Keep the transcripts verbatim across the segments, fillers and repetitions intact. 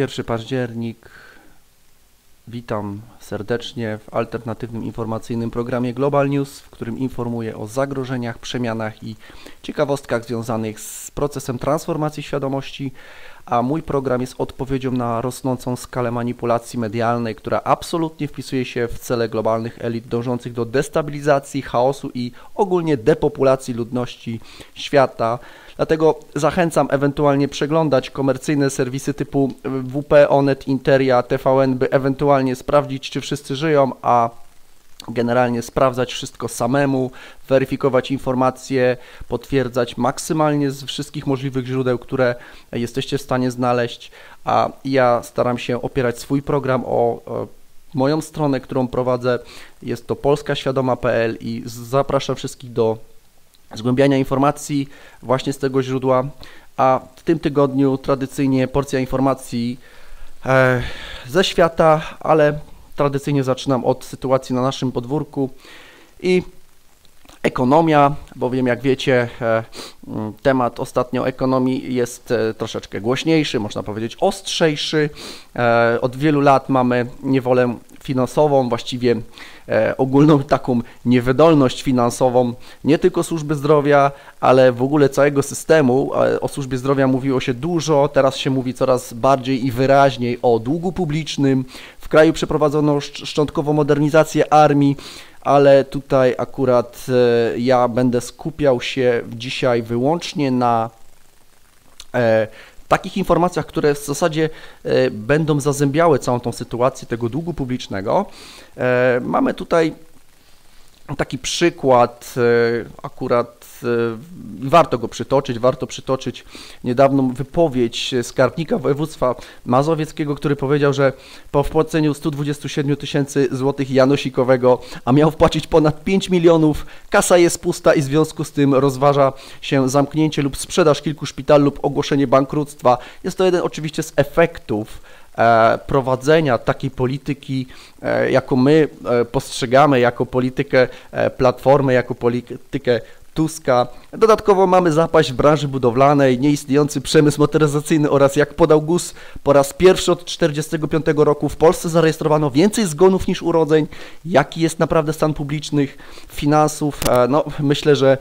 pierwszego października. Witam serdecznie w alternatywnym informacyjnym programie Global News, w którym informuję o zagrożeniach, przemianach i ciekawostkach związanych z procesem transformacji świadomości, a mój program jest odpowiedzią na rosnącą skalę manipulacji medialnej, która absolutnie wpisuje się w cele globalnych elit dążących do destabilizacji, chaosu i ogólnie depopulacji ludności świata. Dlatego zachęcam ewentualnie przeglądać komercyjne serwisy typu W P, Onet, Interia, T V N, by ewentualnie sprawdzić, czy wszyscy żyją, a generalnie sprawdzać wszystko samemu, weryfikować informacje, potwierdzać maksymalnie z wszystkich możliwych źródeł, które jesteście w stanie znaleźć, a ja staram się opierać swój program o moją stronę, którą prowadzę, jest to polska świadoma kropka p l i zapraszam wszystkich do zgłębiania informacji właśnie z tego źródła, a w tym tygodniu tradycyjnie porcja informacji ze świata, ale tradycyjnie zaczynam od sytuacji na naszym podwórku i ekonomia, bowiem jak wiecie, temat ostatnio ekonomii jest troszeczkę głośniejszy, można powiedzieć ostrzejszy. Od wielu lat mamy niewolę finansową, właściwie ogólną taką niewydolność finansową nie tylko służby zdrowia, ale w ogóle całego systemu. O służbie zdrowia mówiło się dużo, teraz się mówi coraz bardziej i wyraźniej o długu publicznym. W kraju przeprowadzono szczątkową modernizację armii, ale tutaj akurat ja będę skupiał się dzisiaj wyłącznie na e, takich informacjach, które w zasadzie e, będą zazębiały całą tą sytuację tego długu publicznego. E, mamy tutaj taki przykład, e, akurat e, warto go przytoczyć, warto przytoczyć niedawną wypowiedź skarbnika województwa mazowieckiego, który powiedział, że po wpłaceniu stu dwudziestu siedmiu tysięcy złotych janosikowego, a miał wpłacić ponad pięć milionów, kasa jest pusta i w związku z tym rozważa się zamknięcie lub sprzedaż kilku szpitali lub ogłoszenie bankructwa. Jest to jeden oczywiście z efektów prowadzenia takiej polityki, jaką my postrzegamy jako politykę Platformy, jako politykę Tuska. Dodatkowo mamy zapaść w branży budowlanej, nieistniejący przemysł motoryzacyjny oraz, jak podał GUS, po raz pierwszy od tysiąc dziewięćset czterdziestego piątego roku w Polsce zarejestrowano więcej zgonów niż urodzeń. Jaki jest naprawdę stan publicznych finansów? No, myślę, że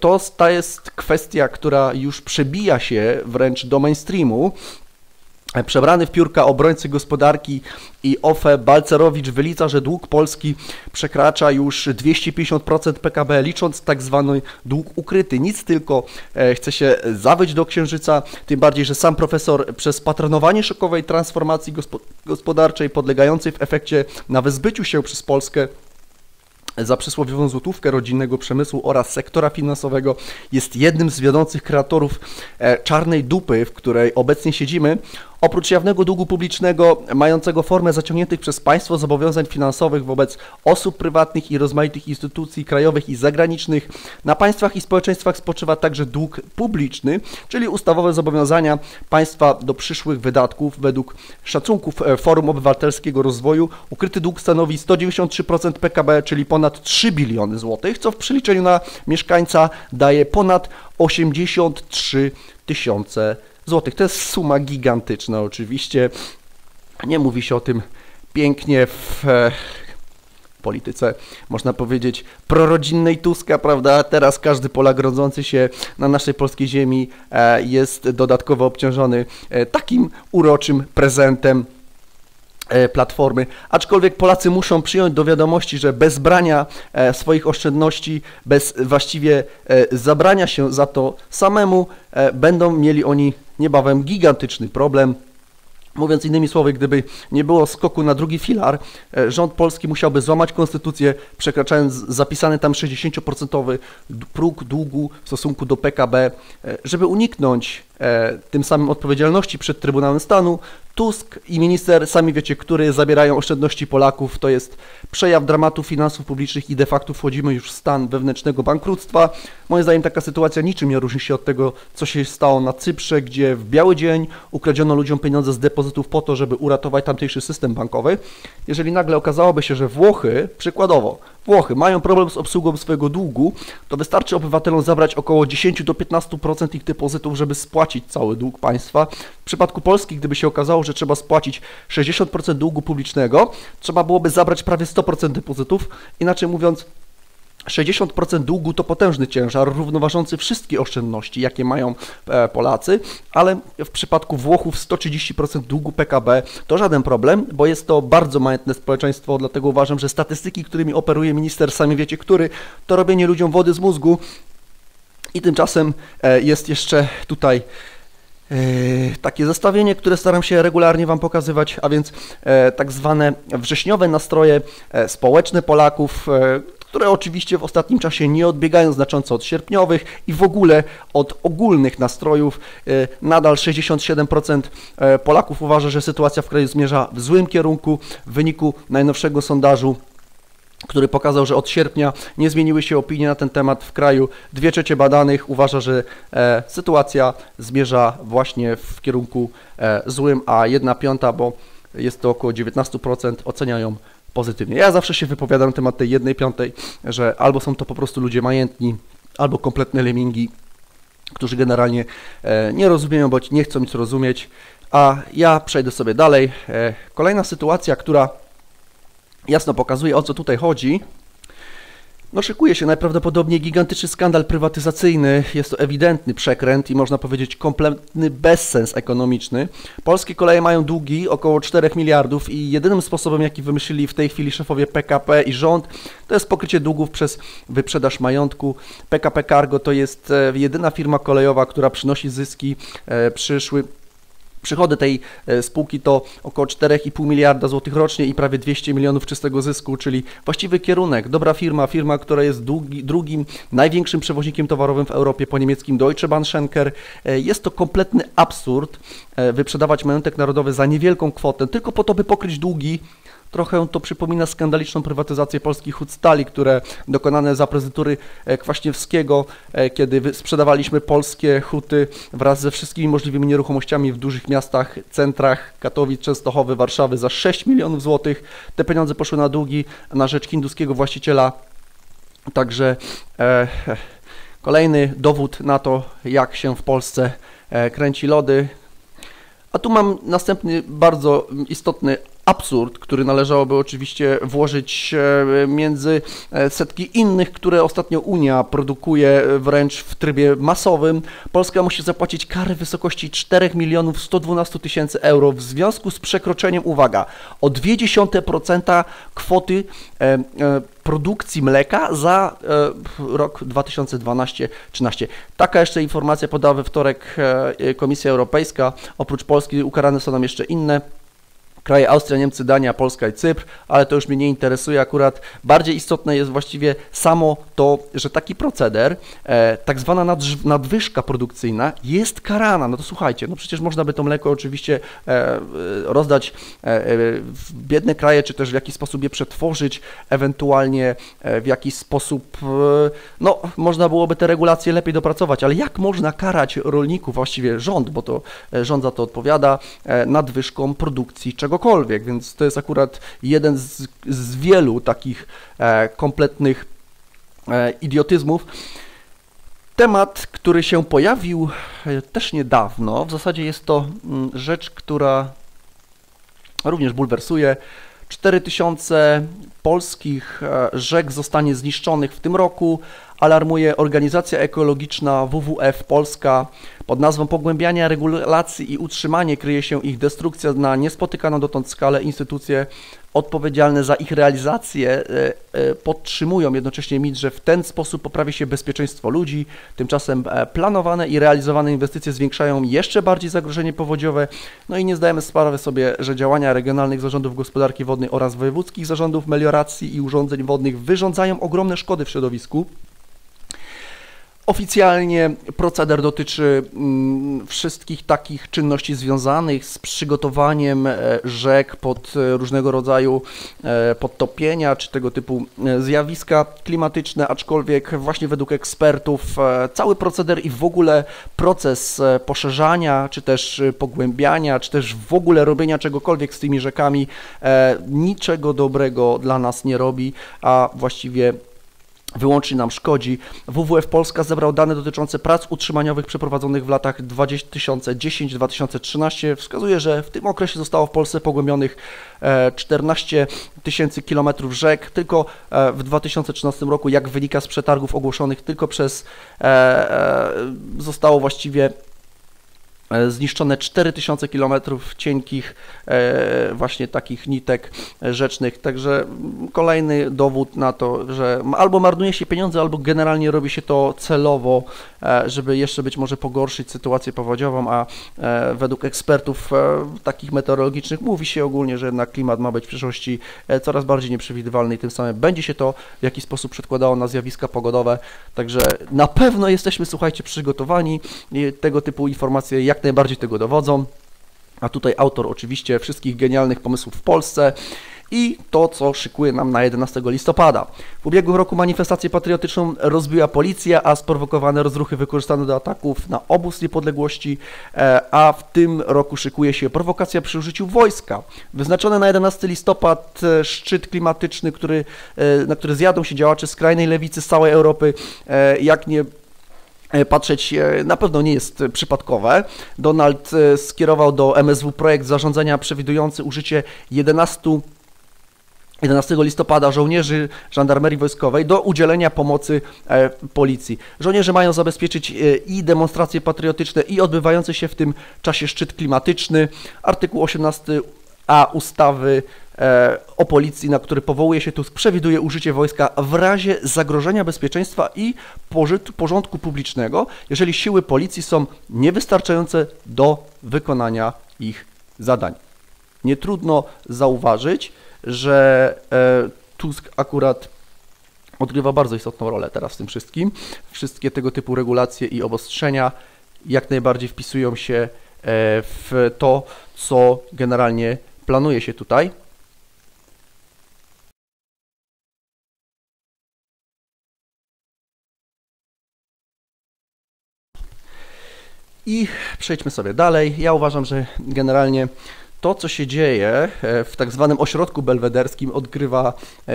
to jest kwestia, która już przebija się wręcz do mainstreamu. Przebrany w piórka obrońcy gospodarki i O F E Balcerowicz wylicza, że dług Polski przekracza już dwieście pięćdziesiąt procent P K B, licząc tak zwany dług ukryty. Nic tylko chce się zawyć do księżyca, tym bardziej, że sam profesor przez patronowanie szokowej transformacji gospodarczej podlegającej w efekcie na wyzbyciu się przez Polskę za przysłowiową złotówkę rodzinnego przemysłu oraz sektora finansowego jest jednym z wiodących kreatorów czarnej dupy, w której obecnie siedzimy. Oprócz jawnego długu publicznego, mającego formę zaciągniętych przez państwo zobowiązań finansowych wobec osób prywatnych i rozmaitych instytucji krajowych i zagranicznych, na państwach i społeczeństwach spoczywa także dług publiczny, czyli ustawowe zobowiązania państwa do przyszłych wydatków. Według szacunków Forum Obywatelskiego Rozwoju ukryty dług stanowi sto dziewięćdziesiąt trzy procent P K B, czyli ponad trzy biliony złotych, co w przeliczeniu na mieszkańca daje ponad osiemdziesiąt trzy tysiące złotych. To jest suma gigantyczna oczywiście, nie mówi się o tym pięknie w e, polityce, można powiedzieć, prorodzinnej Tuska, prawda? Teraz każdy Polak rodzący się na naszej polskiej ziemi e, jest dodatkowo obciążony e, takim uroczym prezentem Platformy, aczkolwiek Polacy muszą przyjąć do wiadomości, że bez brania swoich oszczędności, bez właściwie zabrania się za to samemu, będą mieli oni niebawem gigantyczny problem. Mówiąc innymi słowy, gdyby nie było skoku na drugi filar, rząd polski musiałby złamać konstytucję, przekraczając zapisany tam sześćdziesięcioprocentowy próg długu w stosunku do P K B. Żeby uniknąć tym samym odpowiedzialności przed Trybunałem Stanu, Tusk i minister, sami wiecie, który, zabierają oszczędności Polaków. To jest przejaw dramatu finansów publicznych i de facto wchodzimy już w stan wewnętrznego bankructwa. Moim zdaniem taka sytuacja niczym nie różni się od tego, co się stało na Cyprze, gdzie w biały dzień ukradziono ludziom pieniądze z depozytów po to, żeby uratować tamtejszy system bankowy. Jeżeli nagle okazałoby się, że Włochy, przykładowo, Włochy mają problem z obsługą swojego długu, to wystarczy obywatelom zabrać około dziesięć do piętnastu procent ich depozytów, żeby spłacić cały dług państwa. W przypadku Polski, gdyby się okazało, że trzeba spłacić sześćdziesiąt procent długu publicznego, trzeba byłoby zabrać prawie sto procent depozytów, inaczej mówiąc, sześćdziesiąt procent długu to potężny ciężar równoważący wszystkie oszczędności, jakie mają Polacy, ale w przypadku Włochów sto trzydzieści procent długu P K B to żaden problem, bo jest to bardzo majątne społeczeństwo, dlatego uważam, że statystyki, którymi operuje minister, sami wiecie który, to robienie ludziom wody z mózgu. I tymczasem jest jeszcze tutaj takie zestawienie, które staram się regularnie Wam pokazywać, a więc tak zwane wrześniowe nastroje społeczne Polaków, które oczywiście w ostatnim czasie nie odbiegają znacząco od sierpniowych i w ogóle od ogólnych nastrojów. Nadal sześćdziesiąt siedem procent Polaków uważa, że sytuacja w kraju zmierza w złym kierunku. W wyniku najnowszego sondażu, który pokazał, że od sierpnia nie zmieniły się opinie na ten temat w kraju, dwie trzecie badanych uważa, że e, sytuacja zmierza właśnie w kierunku e, złym, a jedna piąta, bo jest to około dziewiętnaście procent, ocenia ją pozytywnie. Ja zawsze się wypowiadam na temat tej jednej piątej, że albo są to po prostu ludzie majętni, albo kompletne lemingi, którzy generalnie e, nie rozumieją, bądź nie chcą nic rozumieć, a ja przejdę sobie dalej. E, kolejna sytuacja, która jasno pokazuje, o co tutaj chodzi. No, szykuje się najprawdopodobniej gigantyczny skandal prywatyzacyjny. Jest to ewidentny przekręt i można powiedzieć kompletny bezsens ekonomiczny. Polskie koleje mają długi około czterech miliardów i jedynym sposobem, jaki wymyślili w tej chwili szefowie P K P i rząd, to jest pokrycie długów przez wyprzedaż majątku. P K P Cargo to jest jedyna firma kolejowa, która przynosi zyski przyszły. Przychody tej spółki to około cztery i pół miliarda złotych rocznie i prawie dwieście milionów czystego zysku, czyli właściwy kierunek, dobra firma, firma, która jest długi, drugim największym przewoźnikiem towarowym w Europie po niemieckim Deutsche Bahn Schenker. Jest to kompletny absurd wyprzedawać majątek narodowy za niewielką kwotę tylko po to, by pokryć długi. Trochę to przypomina skandaliczną prywatyzację polskich hut stali, które dokonane za prezydentury Kwaśniewskiego, kiedy sprzedawaliśmy polskie huty wraz ze wszystkimi możliwymi nieruchomościami w dużych miastach, centrach Katowic, Częstochowy, Warszawy za sześć milionów złotych. Te pieniądze poszły na długi na rzecz hinduskiego właściciela. Także e, kolejny dowód na to, jak się w Polsce kręci lody. A tu mam następny bardzo istotny absurd, który należałoby oczywiście włożyć między setki innych, które ostatnio Unia produkuje wręcz w trybie masowym. Polska musi zapłacić kary w wysokości czterech milionów stu dwunastu tysięcy euro w związku z przekroczeniem, uwaga, o zero przecinek dwa procent kwoty e, e, produkcji mleka za e, rok dwa tysiące dwunasty do dwa tysiące trzynasty. Taka jeszcze informacja podała we wtorek e, Komisja Europejska. Oprócz Polski ukarane są nam jeszcze inne kraje: Austria, Niemcy, Dania, Polska i Cypr, ale to już mnie nie interesuje akurat. Bardziej istotne jest właściwie samo to, że taki proceder, e, tak zwana nadwyżka produkcyjna, jest karana. No to słuchajcie, no przecież można by to mleko oczywiście e, rozdać e, w biedne kraje, czy też w jakiś sposób je przetworzyć, ewentualnie e, w jakiś sposób, e, no można byłoby te regulacje lepiej dopracować, ale jak można karać rolników, właściwie rząd, bo to e, rząd za to odpowiada, e, nadwyżką produkcji czego Cokolwiek, więc to jest akurat jeden z, z wielu takich e, kompletnych e, idiotyzmów. Temat, który się pojawił e, też niedawno, w zasadzie jest to m, rzecz, która również bulwersuje. cztery tysiące polskich e, rzek zostanie zniszczonych w tym roku. Alarmuje organizacja ekologiczna W W F Polska. Pod nazwą pogłębiania regulacji i utrzymanie kryje się ich destrukcja na niespotykaną dotąd skalę. Instytucje odpowiedzialne za ich realizację podtrzymują jednocześnie mit, że w ten sposób poprawi się bezpieczeństwo ludzi. Tymczasem planowane i realizowane inwestycje zwiększają jeszcze bardziej zagrożenie powodziowe. No i nie zdajemy sprawy sobie, że działania regionalnych zarządów gospodarki wodnej oraz wojewódzkich zarządów melioracji i urządzeń wodnych wyrządzają ogromne szkody w środowisku. Oficjalnie proceder dotyczy wszystkich takich czynności związanych z przygotowaniem rzek pod różnego rodzaju podtopienia czy tego typu zjawiska klimatyczne, aczkolwiek właśnie według ekspertów cały proceder i w ogóle proces poszerzania czy też pogłębiania, czy też w ogóle robienia czegokolwiek z tymi rzekami niczego dobrego dla nas nie robi, a właściwie wyłącznie nam szkodzi. W W F Polska zebrał dane dotyczące prac utrzymaniowych przeprowadzonych w latach dwa tysiące dziesiątym do dwa tysiące trzynastego. Wskazuje, że w tym okresie zostało w Polsce pogłębionych czternaście tysięcy kilometrów rzek. Tylko w dwa tysiące trzynastym roku, jak wynika z przetargów ogłoszonych, tylko przez zostało właściwie zniszczone cztery tysiące kilometrów cienkich właśnie takich nitek rzecznych. Także kolejny dowód na to, że albo marnuje się pieniądze, albo generalnie robi się to celowo, żeby jeszcze być może pogorszyć sytuację powodziową, a według ekspertów takich meteorologicznych mówi się ogólnie, że jednak klimat ma być w przyszłości coraz bardziej nieprzewidywalny i tym samym będzie się to w jakiś sposób przedkładało na zjawiska pogodowe. Także na pewno jesteśmy, słuchajcie, przygotowani. Tego typu informacje jak Jak najbardziej tego dowodzą, a tutaj autor oczywiście wszystkich genialnych pomysłów w Polsce i to, co szykuje nam na jedenastego listopada. W ubiegłym roku manifestację patriotyczną rozbiła policja, a sprowokowane rozruchy wykorzystano do ataków na obóz niepodległości, a w tym roku szykuje się prowokacja przy użyciu wojska. Wyznaczony na jedenastego listopada szczyt klimatyczny, który, na który zjadą się działacze skrajnej lewicy z całej Europy, jak nie patrzeć, na pewno nie jest przypadkowe. Donald skierował do M S W projekt zarządzenia przewidujący użycie jedenastego listopada żołnierzy żandarmerii wojskowej do udzielenia pomocy policji. Żołnierze mają zabezpieczyć i demonstracje patriotyczne, i odbywający się w tym czasie szczyt klimatyczny. Artykuł osiemnasty a ustawy o policji, na który powołuje się Tusk, przewiduje użycie wojska w razie zagrożenia bezpieczeństwa i porządku publicznego, jeżeli siły policji są niewystarczające do wykonania ich zadań. Nie trudno zauważyć, że Tusk akurat odgrywa bardzo istotną rolę teraz w tym wszystkim. Wszystkie tego typu regulacje i obostrzenia jak najbardziej wpisują się w to, co generalnie planuje się tutaj. I przejdźmy sobie dalej. Ja uważam, że generalnie to, co się dzieje w tak zwanym ośrodku belwederskim, odgrywa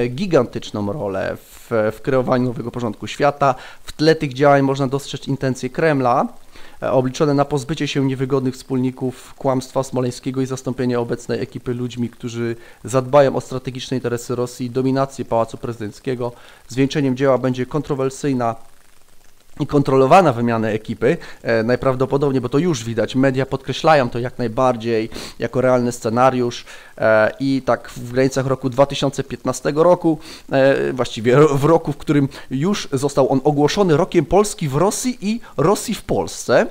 gigantyczną rolę w, w kreowaniu nowego porządku świata. W tle tych działań można dostrzec intencje Kremla, obliczone na pozbycie się niewygodnych wspólników kłamstwa smoleńskiego i zastąpienie obecnej ekipy ludźmi, którzy zadbają o strategiczne interesy Rosji i dominację Pałacu Prezydenckiego. Zwieńczeniem dzieła będzie kontrowersyjna i kontrolowana wymiana ekipy, e, najprawdopodobniej, bo to już widać, media podkreślają to jak najbardziej jako realny scenariusz e, i tak w granicach roku dwa tysiące piętnastego roku, e, właściwie w roku, w którym już został on ogłoszony rokiem Polski w Rosji i Rosji w Polsce,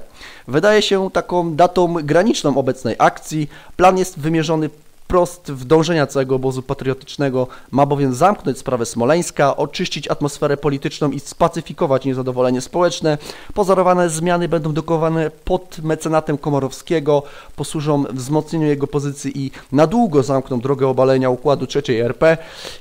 wydaje się taką datą graniczną obecnej akcji. Plan jest wymierzony wprost w dążenia całego obozu patriotycznego, ma bowiem zamknąć sprawę Smoleńska, oczyścić atmosferę polityczną i spacyfikować niezadowolenie społeczne. Pozorowane zmiany będą dokowane pod mecenatem Komorowskiego, posłużą wzmocnieniu jego pozycji i na długo zamkną drogę obalenia układu trzeciej R P.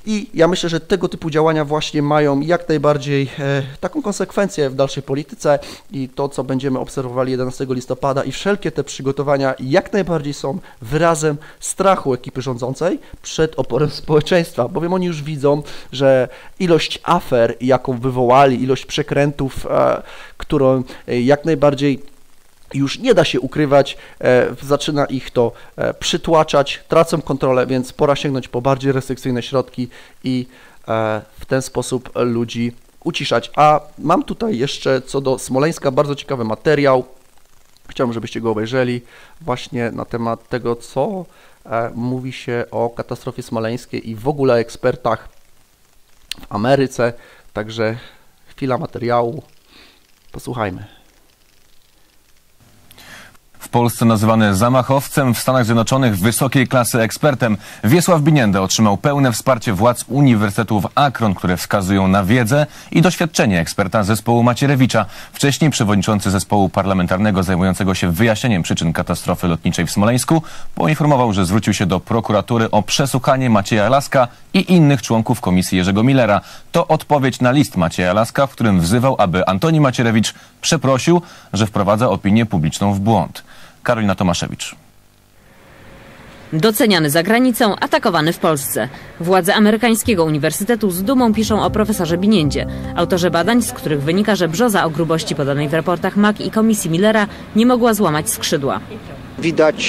I ja myślę, że tego typu działania właśnie mają jak najbardziej e, taką konsekwencję w dalszej polityce i to, co będziemy obserwowali jedenastego listopada, i wszelkie te przygotowania jak najbardziej są wyrazem strachu ekipy rządzącej przed oporem społeczeństwa, bowiem oni już widzą, że ilość afer, jaką wywołali, ilość przekrętów, e, którą jak najbardziej już nie da się ukrywać, e, zaczyna ich to e, przytłaczać, tracą kontrolę, więc pora sięgnąć po bardziej restrykcyjne środki i e, w ten sposób ludzi uciszać. A mam tutaj jeszcze co do Smoleńska bardzo ciekawy materiał, chciałbym, żebyście go obejrzeli, właśnie na temat tego, co mówi się o katastrofie smoleńskiej i w ogóle ekspertach w Ameryce. Także chwila materiału, posłuchajmy. Polsce nazywany zamachowcem, w Stanach Zjednoczonych wysokiej klasy ekspertem. Wiesław Binienda otrzymał pełne wsparcie władz Uniwersytetu w Akron, które wskazują na wiedzę i doświadczenie eksperta zespołu Macierewicza. Wcześniej przewodniczący zespołu parlamentarnego zajmującego się wyjaśnieniem przyczyn katastrofy lotniczej w Smoleńsku poinformował, że zwrócił się do prokuratury o przesłuchanie Macieja Laska i innych członków komisji Jerzego Millera. To odpowiedź na list Macieja Laska, w którym wzywał, aby Antoni Macierewicz przeprosił, że wprowadza opinię publiczną w błąd. Karolina Tomaszewicz. Doceniany za granicą, atakowany w Polsce. Władze amerykańskiego uniwersytetu z dumą piszą o profesorze Biniendzie, autorze badań, z których wynika, że brzoza o grubości podanej w raportach M A C i komisji Millera nie mogła złamać skrzydła. Widać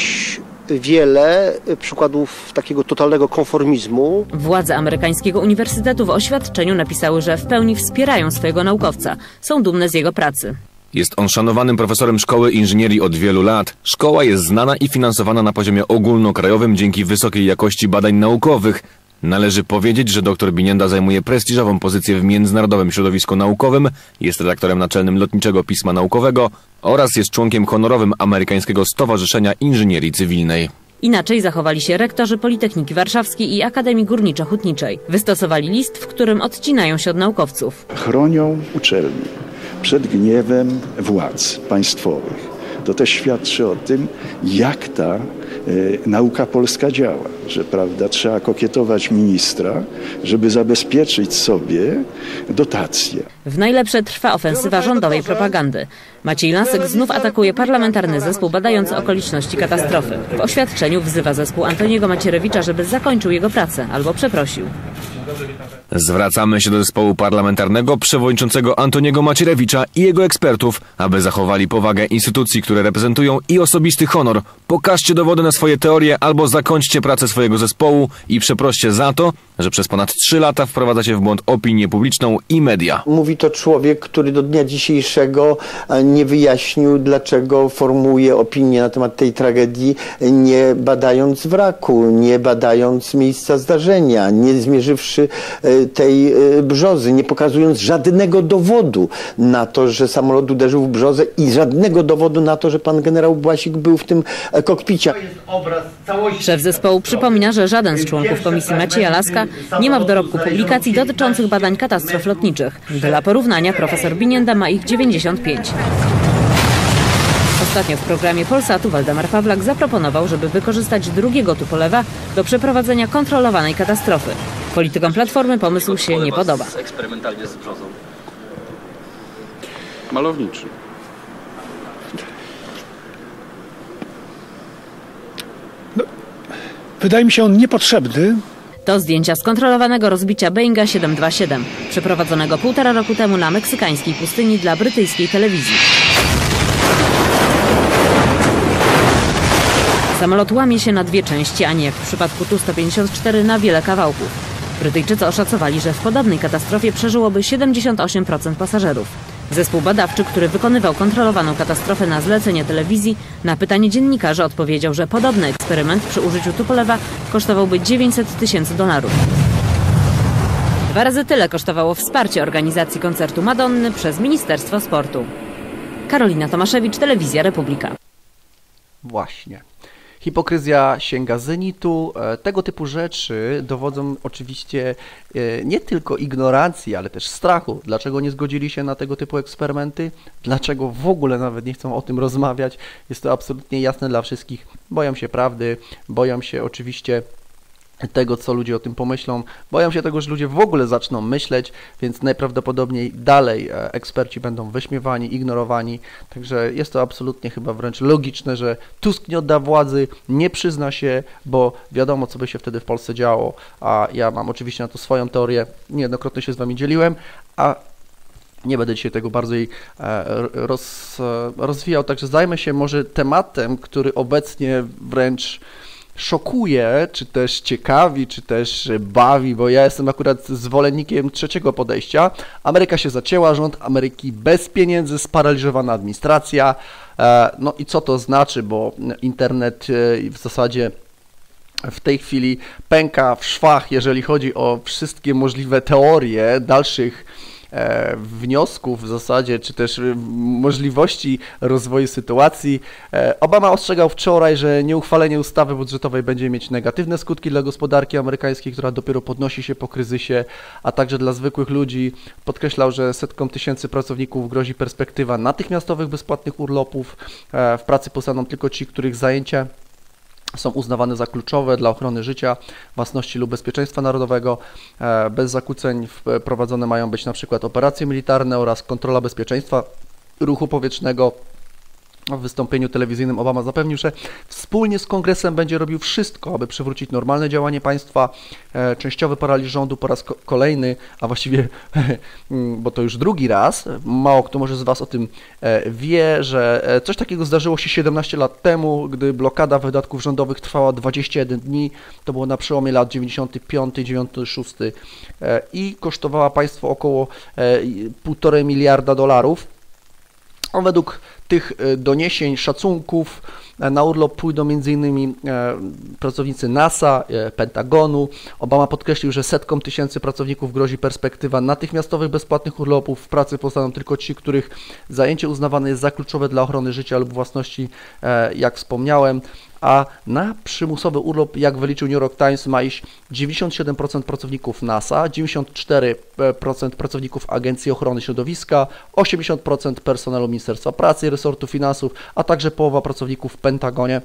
wiele przykładów takiego totalnego konformizmu. Władze amerykańskiego uniwersytetu w oświadczeniu napisały, że w pełni wspierają swojego naukowca. Są dumne z jego pracy. Jest on szanowanym profesorem szkoły inżynierii od wielu lat. Szkoła jest znana i finansowana na poziomie ogólnokrajowym dzięki wysokiej jakości badań naukowych. Należy powiedzieć, że dr Binienda zajmuje prestiżową pozycję w międzynarodowym środowisku naukowym, jest redaktorem naczelnym Lotniczego Pisma Naukowego oraz jest członkiem honorowym Amerykańskiego Stowarzyszenia Inżynierii Cywilnej. Inaczej zachowali się rektorzy Politechniki Warszawskiej i Akademii Górniczo-Hutniczej. Wystosowali list, w którym odcinają się od naukowców. Chronią uczelnię przed gniewem władz państwowych. To też świadczy o tym, jak ta y, nauka polska działa, że prawda, trzeba kokietować ministra, żeby zabezpieczyć sobie dotacje. W najlepsze trwa ofensywa rządowej propagandy. Maciej Lasek znów atakuje parlamentarny zespół badający okoliczności katastrofy. W oświadczeniu wzywa zespół Antoniego Macierewicza, żeby zakończył jego pracę albo przeprosił. Zwracamy się do zespołu parlamentarnego przewodniczącego Antoniego Macierewicza i jego ekspertów, aby zachowali powagę instytucji, które reprezentują, i osobisty honor. Pokażcie dowody na swoje teorie albo zakończcie pracę swojego zespołu i przeproście za to, że przez ponad trzy lata wprowadzacie w błąd opinię publiczną i media. Mówi to człowiek, który do dnia dzisiejszego nie wyjaśnił, dlaczego formułuje opinię na temat tej tragedii, nie badając wraku, nie badając miejsca zdarzenia, nie zmierzywszy tej brzozy, nie pokazując żadnego dowodu na to, że samolot uderzył w brzozę, i żadnego dowodu na to, że pan generał Błasik był w tym kokpicie. Szef zespołu przypomina, że żaden z członków komisji Macieja Laska nie ma w dorobku publikacji dotyczących badań katastrof lotniczych. Dla porównania profesor Binienda ma ich dziewięćdziesiąt pięć. Ostatnio w programie Polsatu Waldemar Pawlak zaproponował, żeby wykorzystać drugiego tupolewa do przeprowadzenia kontrolowanej katastrofy. Politykom Platformy pomysł się nie podoba. Eksperymentalnie z brzozą. Malowniczy. No, wydaje mi się on niepotrzebny. To zdjęcia skontrolowanego rozbicia Boeinga siedem dwa siedem, przeprowadzonego półtora roku temu na meksykańskiej pustyni dla brytyjskiej telewizji. Samolot łamie się na dwie części, a nie jak w przypadku tu sto pięćdziesiąt cztery na wiele kawałków. Brytyjczycy oszacowali, że w podobnej katastrofie przeżyłoby siedemdziesiąt osiem procent pasażerów. Zespół badawczy, który wykonywał kontrolowaną katastrofę na zlecenie telewizji, na pytanie dziennikarzy odpowiedział, że podobny eksperyment przy użyciu tupolewa kosztowałby dziewięćset tysięcy dolarów. Dwa razy tyle kosztowało wsparcie organizacji koncertu Madonny przez Ministerstwo Sportu. Karolina Tomaszewicz, Telewizja Republika. Właśnie. Hipokryzja sięga zenitu. Tego typu rzeczy dowodzą oczywiście nie tylko ignorancji, ale też strachu. Dlaczego nie zgodzili się na tego typu eksperymenty? Dlaczego w ogóle nawet nie chcą o tym rozmawiać? Jest to absolutnie jasne dla wszystkich. Boją się prawdy, boją się oczywiście tego, co ludzie o tym pomyślą. Boją się tego, że ludzie w ogóle zaczną myśleć, więc najprawdopodobniej dalej eksperci będą wyśmiewani, ignorowani. Także jest to absolutnie chyba wręcz logiczne, że Tusk nie odda władzy, nie przyzna się, bo wiadomo, co by się wtedy w Polsce działo, a ja mam oczywiście na to swoją teorię, niejednokrotnie się z wami dzieliłem, a nie będę dzisiaj tego bardziej roz, rozwijał, także zajmę się może tematem, który obecnie wręcz szokuje, czy też ciekawi, czy też bawi, bo ja jestem akurat zwolennikiem trzeciego podejścia. Ameryka się zacięła, rząd Ameryki bez pieniędzy, sparaliżowana administracja. No i co to znaczy, bo internet w zasadzie w tej chwili pęka w szwach, jeżeli chodzi o wszystkie możliwe teorie dalszych e, wniosków w zasadzie, czy też możliwości rozwoju sytuacji. E, Obama ostrzegał wczoraj, że nieuchwalenie ustawy budżetowej będzie mieć negatywne skutki dla gospodarki amerykańskiej, która dopiero podnosi się po kryzysie, a także dla zwykłych ludzi. Podkreślał, że setkom tysięcy pracowników grozi perspektywa natychmiastowych bezpłatnych urlopów. E, w pracy pozostaną tylko ci, których zajęcia są uznawane za kluczowe dla ochrony życia, własności lub bezpieczeństwa narodowego. Bez zakłóceń prowadzone mają być na przykład operacje militarne oraz kontrola bezpieczeństwa ruchu powietrznego. W wystąpieniu telewizyjnym Obama zapewnił, że wspólnie z Kongresem będzie robił wszystko, aby przywrócić normalne działanie państwa. Częściowy paraliż rządu po raz kolejny, a właściwie, bo to już drugi raz, mało kto może z Was o tym wie, że coś takiego zdarzyło się siedemnaście lat temu, gdy blokada wydatków rządowych trwała dwadzieścia jeden dni. To było na przełomie lat dziewięćdziesiątego piątego do dziewięćdziesiątego szóstego i kosztowała państwo około półtora miliarda dolarów. Według tych doniesień, szacunków na urlop pójdą między innymi pracownicy NASA, Pentagonu. Obama podkreślił, że setkom tysięcy pracowników grozi perspektywa natychmiastowych bezpłatnych urlopów. W pracy pozostaną tylko ci, których zajęcie uznawane jest za kluczowe dla ochrony życia lub własności, jak wspomniałem. A na przymusowy urlop, jak wyliczył New York Times, ma iść dziewięćdziesiąt siedem procent pracowników NASA, dziewięćdziesiąt cztery procent pracowników Agencji Ochrony Środowiska, osiemdziesiąt procent personelu Ministerstwa Pracy i Resortu Finansów, a także połowa pracowników w Pentagonie.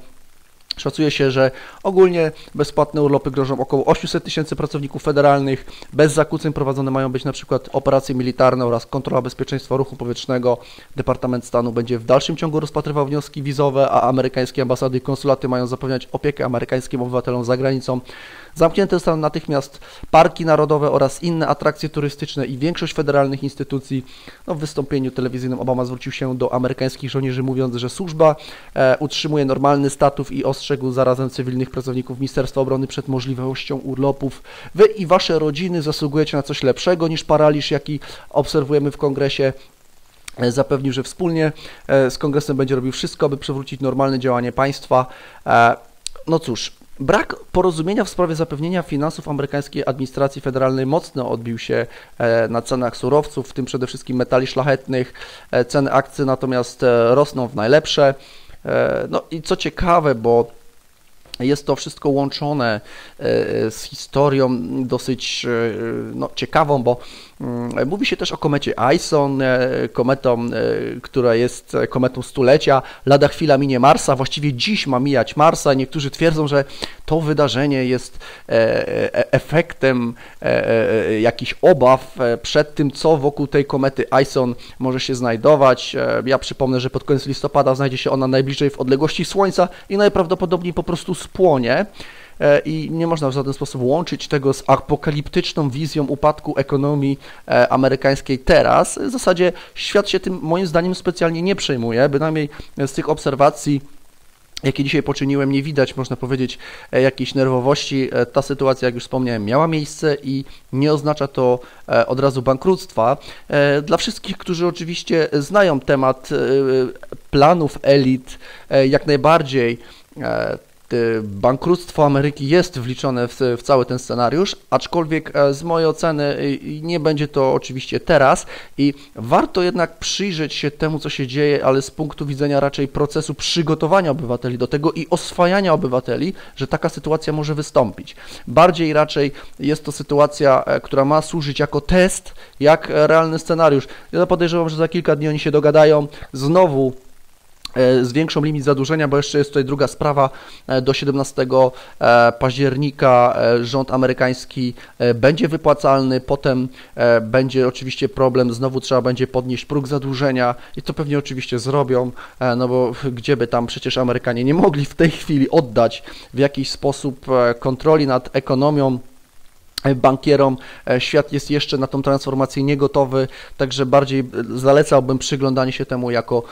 Szacuje się, że ogólnie bezpłatne urlopy grożą około osiemset tysięcy pracowników federalnych. Bez zakłóceń prowadzone mają być na przykład operacje militarne oraz kontrola bezpieczeństwa ruchu powietrznego. Departament Stanu będzie w dalszym ciągu rozpatrywał wnioski wizowe, a amerykańskie ambasady i konsulaty mają zapewniać opiekę amerykańskim obywatelom za granicą. Zamknięte zostaną natychmiast parki narodowe oraz inne atrakcje turystyczne i większość federalnych instytucji. No, w wystąpieniu telewizyjnym Obama zwrócił się do amerykańskich żołnierzy, mówiąc, że służba e, utrzymuje normalny status i ostrzegł zarazem cywilnych pracowników Ministerstwa Obrony przed możliwością urlopów. Wy i wasze rodziny zasługujecie na coś lepszego niż paraliż, jaki obserwujemy w Kongresie. Zapewnił, że wspólnie z Kongresem będzie robił wszystko, aby przywrócić normalne działanie państwa. E, no cóż, brak porozumienia w sprawie zapewnienia finansów amerykańskiej administracji federalnej mocno odbił się na cenach surowców, w tym przede wszystkim metali szlachetnych. Ceny akcji natomiast rosną w najlepsze. No i co ciekawe, bo jest to wszystko łączone z historią dosyć no, ciekawą, bo mówi się też o komecie ISON, kometą, która jest kometą stulecia. Lada chwila minie Marsa, właściwie dziś ma mijać Marsa. Niektórzy twierdzą, że to wydarzenie jest efektem jakichś obaw przed tym, co wokół tej komety ISON może się znajdować. Ja przypomnę, że pod koniec listopada znajdzie się ona najbliżej w odległości Słońca i najprawdopodobniej po prostu spłonie. I nie można w żaden sposób łączyć tego z apokaliptyczną wizją upadku ekonomii amerykańskiej teraz. W zasadzie świat się tym, moim zdaniem, specjalnie nie przejmuje, bynajmniej z tych obserwacji, jakie dzisiaj poczyniłem, nie widać, można powiedzieć, jakiejś nerwowości. Ta sytuacja, jak już wspomniałem, miała miejsce i nie oznacza to od razu bankructwa. Dla wszystkich, którzy oczywiście znają temat planów elit, jak najbardziej bankructwo Ameryki jest wliczone w, w cały ten scenariusz, aczkolwiek z mojej oceny nie będzie to oczywiście teraz i warto jednak przyjrzeć się temu, co się dzieje, ale z punktu widzenia raczej procesu przygotowania obywateli do tego i oswajania obywateli, że taka sytuacja może wystąpić. Bardziej raczej jest to sytuacja, która ma służyć jako test, jak realny scenariusz. Ja podejrzewam, że za kilka dni oni się dogadają, znowu zwiększą limit zadłużenia, bo jeszcze jest tutaj druga sprawa. Do siedemnastego października rząd amerykański będzie wypłacalny, potem będzie oczywiście problem, znowu trzeba będzie podnieść próg zadłużenia i to pewnie oczywiście zrobią, no bo gdzie by tam przecież Amerykanie nie mogli w tej chwili oddać w jakiś sposób kontroli nad ekonomią bankierom. Świat jest jeszcze na tą transformację niegotowy, także bardziej zalecałbym przyglądanie się temu jako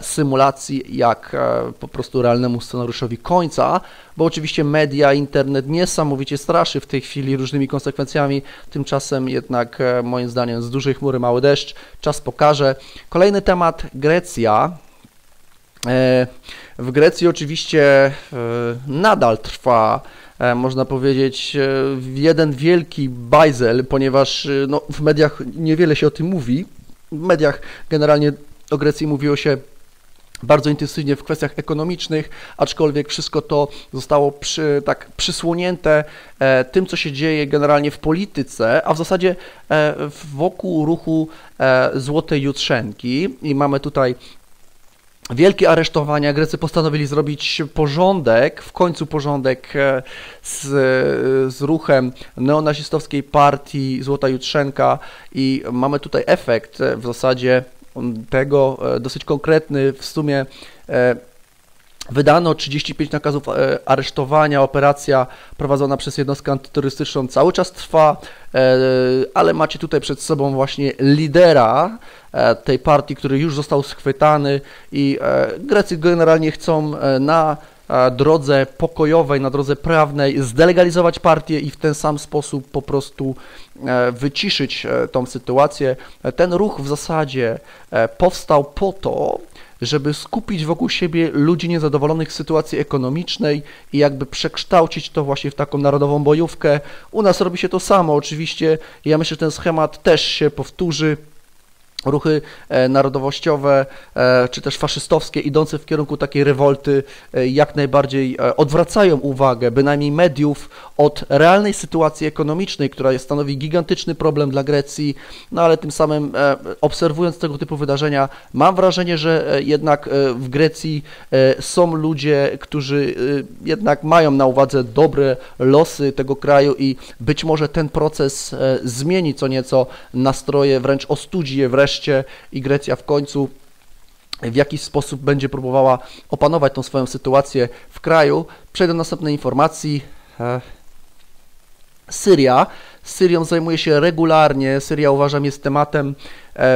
symulacji, jak po prostu realnemu scenariuszowi końca, bo oczywiście media, internet niesamowicie straszy w tej chwili różnymi konsekwencjami, tymczasem jednak moim zdaniem z dużej chmury mały deszcz, czas pokaże. Kolejny temat, Grecja. W Grecji oczywiście nadal trwa, można powiedzieć, jeden wielki bajzel, ponieważ no, w mediach niewiele się o tym mówi. W mediach generalnie o Grecji mówiło się bardzo intensywnie w kwestiach ekonomicznych, aczkolwiek wszystko to zostało przy, tak przysłonięte e, tym, co się dzieje generalnie w polityce, a w zasadzie e, wokół ruchu e, Złotej Jutrzenki. I mamy tutaj wielkie aresztowania. Grecy postanowili zrobić porządek, w końcu porządek z, z ruchem neonazistowskiej partii Złota Jutrzenka i mamy tutaj efekt w zasadzie tego dosyć konkretny. W sumie wydano trzydzieści pięć nakazów aresztowania, operacja prowadzona przez jednostkę antyterrorystyczną cały czas trwa, ale macie tutaj przed sobą właśnie lidera tej partii, który już został schwytany i Grecy generalnie chcą na drodze pokojowej, na drodze prawnej zdelegalizować partię i w ten sam sposób po prostu wyciszyć tą sytuację. Ten ruch w zasadzie powstał po to, żeby skupić wokół siebie ludzi niezadowolonych z sytuacji ekonomicznej i jakby przekształcić to właśnie w taką narodową bojówkę. U nas robi się to samo oczywiście. Ja myślę, że ten schemat też się powtórzy. Ruchy narodowościowe czy też faszystowskie idące w kierunku takiej rewolty jak najbardziej odwracają uwagę, bynajmniej mediów, od realnej sytuacji ekonomicznej, która stanowi gigantyczny problem dla Grecji, no ale tym samym obserwując tego typu wydarzenia mam wrażenie, że jednak w Grecji są ludzie, którzy jednak mają na uwadze dobre losy tego kraju i być może ten proces zmieni co nieco nastroje, wręcz ostudzi je wreszcie i Grecja w końcu w jakiś sposób będzie próbowała opanować tą swoją sytuację w kraju. Przejdę do następnej informacji. Syria. Syrią zajmuje się regularnie. Syria, uważam, jest tematem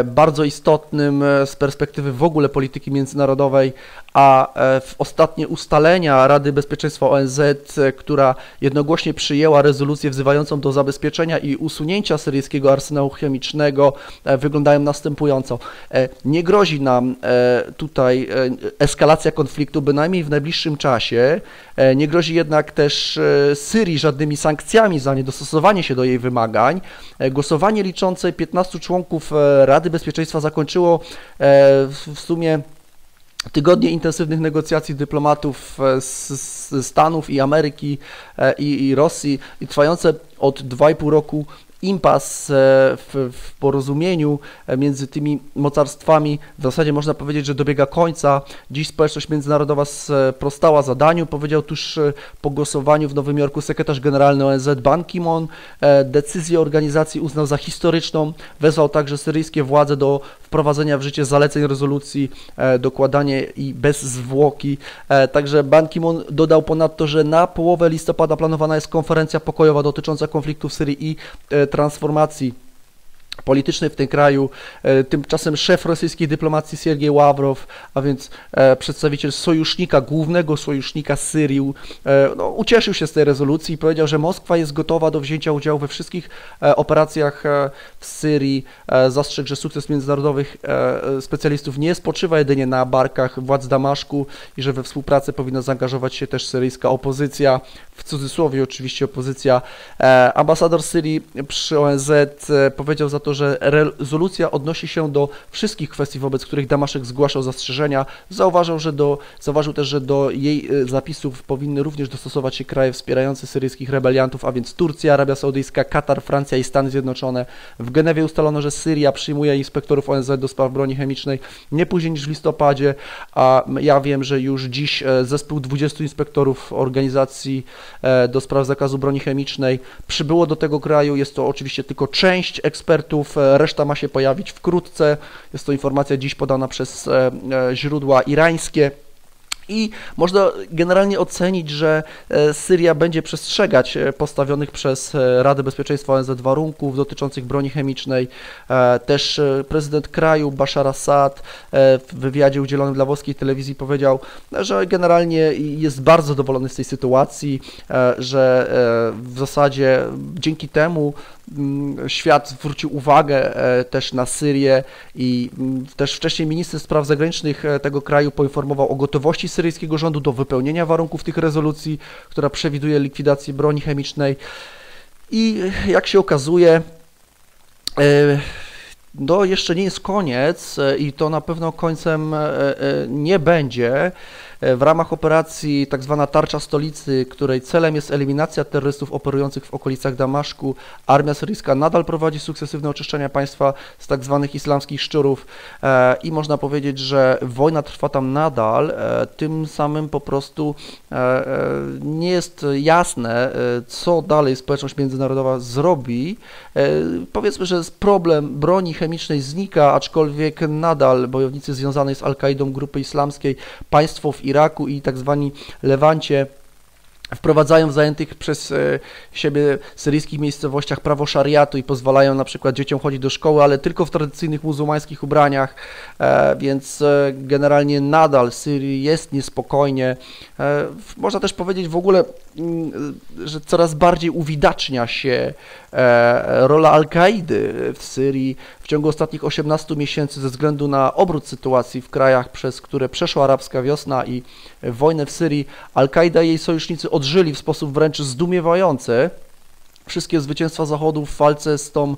bardzo istotnym z perspektywy w ogóle polityki międzynarodowej, a w ostatnie ustalenia Rady Bezpieczeństwa O N Z, która jednogłośnie przyjęła rezolucję wzywającą do zabezpieczenia i usunięcia syryjskiego arsenału chemicznego, wyglądają następująco. Nie grozi nam tutaj eskalacja konfliktu, bynajmniej w najbliższym czasie. Nie grozi jednak też Syrii żadnymi sankcjami za niedostosowanie się do jej wymagań. Głosowanie liczące piętnastu członków Rady Bezpieczeństwa zakończyło w sumie tygodnie intensywnych negocjacji dyplomatów z Stanów i Ameryki i Rosji i trwające od dwóch i pół roku impas w, w porozumieniu między tymi mocarstwami. W zasadzie można powiedzieć, że dobiega końca. Dziś społeczność międzynarodowa sprostała zadaniu, powiedział tuż po głosowaniu w Nowym Jorku sekretarz generalny O N Z Ban Ki-moon. Decyzję organizacji uznał za historyczną. Wezwał także syryjskie władze do wprowadzenia w życie zaleceń rezolucji, dokładanie i bez zwłoki. Także Ban Ki-moon dodał ponadto, że na połowę listopada planowana jest konferencja pokojowa dotycząca konfliktu w Syrii i transformacji politycznej w tym kraju. Tymczasem szef rosyjskiej dyplomacji Siergiej Ławrow, a więc przedstawiciel sojusznika, głównego sojusznika Syrii, no, ucieszył się z tej rezolucji i powiedział, że Moskwa jest gotowa do wzięcia udziału we wszystkich operacjach w Syrii. Zastrzegł, że sukces międzynarodowych specjalistów nie spoczywa jedynie na barkach władz Damaszku i że we współpracę powinna zaangażować się też syryjska opozycja, w cudzysłowie oczywiście opozycja. Ambasador Syrii przy O N Z powiedział za to, że rezolucja odnosi się do wszystkich kwestii, wobec których Damaszek zgłaszał zastrzeżenia. Zauważył, że do, zauważył też, że do jej zapisów powinny również dostosować się kraje wspierające syryjskich rebeliantów, a więc Turcja, Arabia Saudyjska, Katar, Francja i Stany Zjednoczone. W Genewie ustalono, że Syria przyjmuje inspektorów O N Z do spraw broni chemicznej nie później niż w listopadzie, a ja wiem, że już dziś zespół dwudziestu inspektorów organizacji do spraw zakazu broni chemicznej przybyło do tego kraju. Jest to oczywiście tylko część ekspertów, reszta ma się pojawić wkrótce. Jest to informacja dziś podana przez źródła irańskie i można generalnie ocenić, że Syria będzie przestrzegać postawionych przez Radę Bezpieczeństwa O N Z warunków dotyczących broni chemicznej. Też prezydent kraju Bashar Assad w wywiadzie udzielonym dla włoskiej telewizji powiedział, że generalnie jest bardzo zadowolony z tej sytuacji, że w zasadzie dzięki temu świat zwrócił uwagę też na Syrię i też wcześniej minister spraw zagranicznych tego kraju poinformował o gotowości syryjskiego rządu do wypełnienia warunków tych rezolucji, która przewiduje likwidację broni chemicznej. I jak się okazuje, no jeszcze nie jest koniec i to na pewno końcem nie będzie. W ramach operacji tzw. Tarcza Stolicy, której celem jest eliminacja terrorystów operujących w okolicach Damaszku, armia syryjska nadal prowadzi sukcesywne oczyszczenia państwa z tzw. islamskich szczurów i można powiedzieć, że wojna trwa tam nadal, tym samym po prostu nie jest jasne, co dalej społeczność międzynarodowa zrobi. Powiedzmy, że problem broni chemicznej znika, aczkolwiek nadal bojownicy związanej z Al-Kaidą grupy islamskiej, państwo w Iraku i tak zwani Lewancie wprowadzają w zajętych przez siebie syryjskich miejscowościach prawo szariatu i pozwalają na przykład dzieciom chodzić do szkoły, ale tylko w tradycyjnych muzułmańskich ubraniach, więc generalnie nadal w Syrii jest niespokojnie. Można też powiedzieć w ogóle, że coraz bardziej uwidacznia się rola Al-Kaidy w Syrii. W ciągu ostatnich osiemnastu miesięcy ze względu na obrót sytuacji w krajach, przez które przeszła arabska wiosna i wojnę w Syrii, Al-Kaida i jej sojusznicy odżyli w sposób wręcz zdumiewający. Wszystkie zwycięstwa Zachodu w walce z tą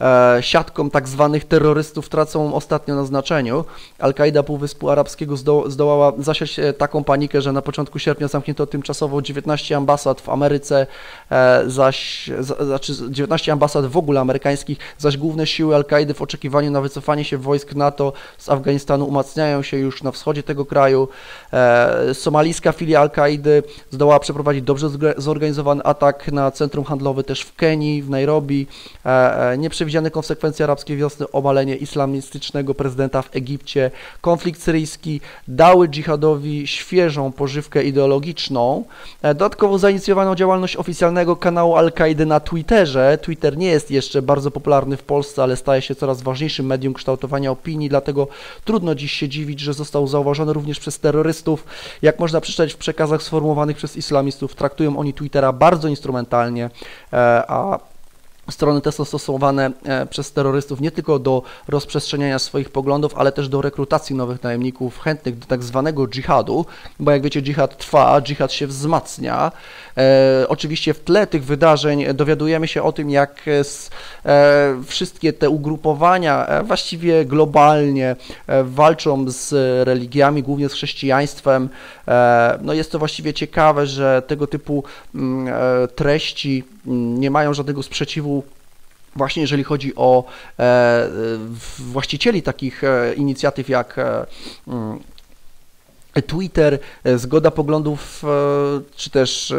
e, siatką tak zwanych terrorystów tracą ostatnio na znaczeniu. Al-Kaida Półwyspu Arabskiego zdo, zdołała zasiać taką panikę, że na początku sierpnia zamknięto tymczasowo dziewiętnaście ambasad w Ameryce, e, zaś, za, znaczy dziewiętnaście ambasad w ogóle amerykańskich, zaś główne siły Al-Kaidy w oczekiwaniu na wycofanie się wojsk NATO z Afganistanu umacniają się już na wschodzie tego kraju. E, somalijska filia Al-Kaidy zdołała przeprowadzić dobrze zorganizowany atak na centrum handlowe też w Kenii, w Nairobi, e, nieprzewidziane konsekwencje arabskiej wiosny, obalenie islamistycznego prezydenta w Egipcie, konflikt syryjski dały dżihadowi świeżą pożywkę ideologiczną. E, dodatkowo zainicjowano działalność oficjalnego kanału Al-Kaidy na Twitterze. Twitter nie jest jeszcze bardzo popularny w Polsce, ale staje się coraz ważniejszym medium kształtowania opinii, dlatego trudno dziś się dziwić, że został zauważony również przez terrorystów. Jak można przeczytać w przekazach sformułowanych przez islamistów, traktują oni Twittera bardzo instrumentalnie, e, a strony te są stosowane przez terrorystów nie tylko do rozprzestrzeniania swoich poglądów, ale też do rekrutacji nowych najemników chętnych do tak zwanego dżihadu, bo jak wiecie, dżihad trwa, dżihad się wzmacnia. E, oczywiście w tle tych wydarzeń dowiadujemy się o tym, jak z, e, wszystkie te ugrupowania e, właściwie globalnie e, walczą z religiami, głównie z chrześcijaństwem. E, no jest to właściwie ciekawe, że tego typu m, e, treści m, nie mają żadnego sprzeciwu właśnie jeżeli chodzi o e, właścicieli takich e, inicjatyw jak e, mm. Twitter, zgoda poglądów, czy też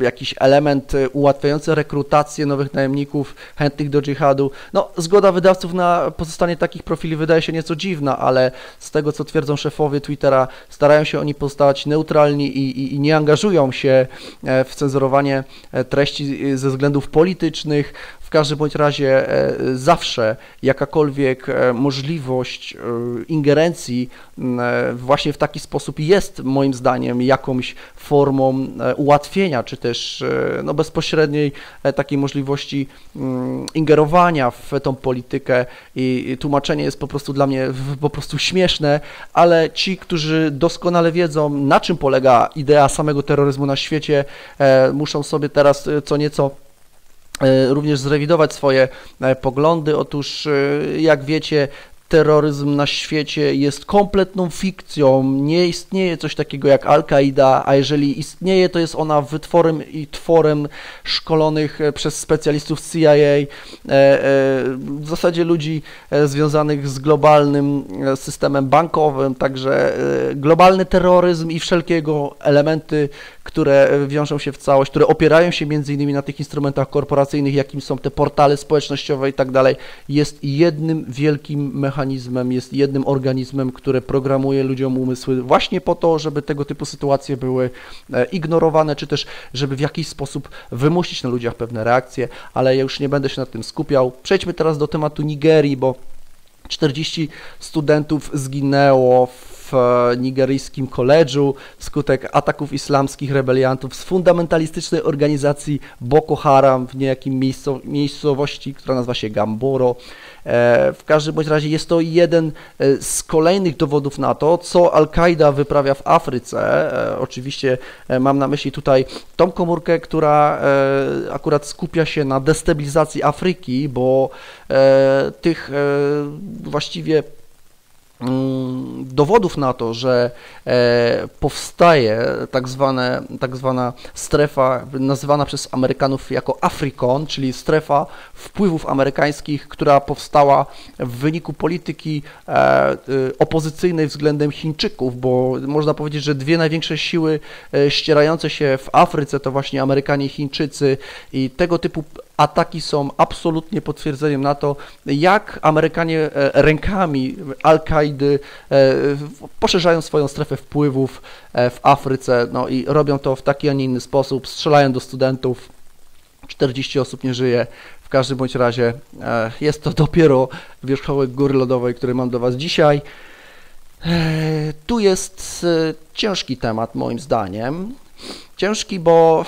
jakiś element ułatwiający rekrutację nowych najemników chętnych do dżihadu. No, zgoda wydawców na pozostanie takich profili wydaje się nieco dziwna, ale z tego, co twierdzą szefowie Twittera, starają się oni pozostawać neutralni i, i, i nie angażują się w cenzurowanie treści ze względów politycznych. W każdym bądź razie zawsze jakakolwiek możliwość ingerencji właśnie w taki sposób jest moim zdaniem jakąś formą ułatwienia, czy też no, bezpośredniej takiej możliwości ingerowania w tą politykę i tłumaczenie jest po prostu dla mnie po prostu śmieszne, ale ci, którzy doskonale wiedzą, na czym polega idea samego terroryzmu na świecie, muszą sobie teraz co nieco również zrewidować swoje poglądy. Otóż, jak wiecie, terroryzm na świecie jest kompletną fikcją, nie istnieje coś takiego jak Al-Kaida, a jeżeli istnieje, to jest ona wytworem i tworem szkolonych przez specjalistów C I A, w zasadzie ludzi związanych z globalnym systemem bankowym, także globalny terroryzm i wszelkiego elementy, które wiążą się w całość, które opierają się między innymi na tych instrumentach korporacyjnych, jakim są te portale społecznościowe i tak dalej, jest jednym wielkim mechanizmem, jest jednym organizmem, które programuje ludziom umysły właśnie po to, żeby tego typu sytuacje były ignorowane, czy też żeby w jakiś sposób wymusić na ludziach pewne reakcje, ale ja już nie będę się nad tym skupiał. Przejdźmy teraz do tematu Nigerii, bo czterdziestu studentów zginęło w w nigeryjskim koledżu wskutek ataków islamskich rebeliantów z fundamentalistycznej organizacji Boko Haram w niejakim miejscu, miejscowości, która nazywa się Gamboro. W każdym bądź razie jest to jeden z kolejnych dowodów na to, co Al-Kaida wyprawia w Afryce. Oczywiście mam na myśli tutaj tą komórkę, która akurat skupia się na destabilizacji Afryki, bo tych właściwie dowodów na to, że powstaje tak zwane, tak zwana strefa nazywana przez Amerykanów jako Afrikon, czyli strefa wpływów amerykańskich, która powstała w wyniku polityki opozycyjnej względem Chińczyków, bo można powiedzieć, że dwie największe siły ścierające się w Afryce to właśnie Amerykanie i Chińczycy i tego typu ataki są absolutnie potwierdzeniem na to, jak Amerykanie rękami Al-Kaidy poszerzają swoją strefę wpływów w Afryce, no i robią to w taki, a nie inny sposób, strzelają do studentów, czterdzieści osób nie żyje. W każdym bądź razie jest to dopiero wierzchołek góry lodowej, który mam do Was dzisiaj. Tu jest ciężki temat moim zdaniem. Ciężki, bo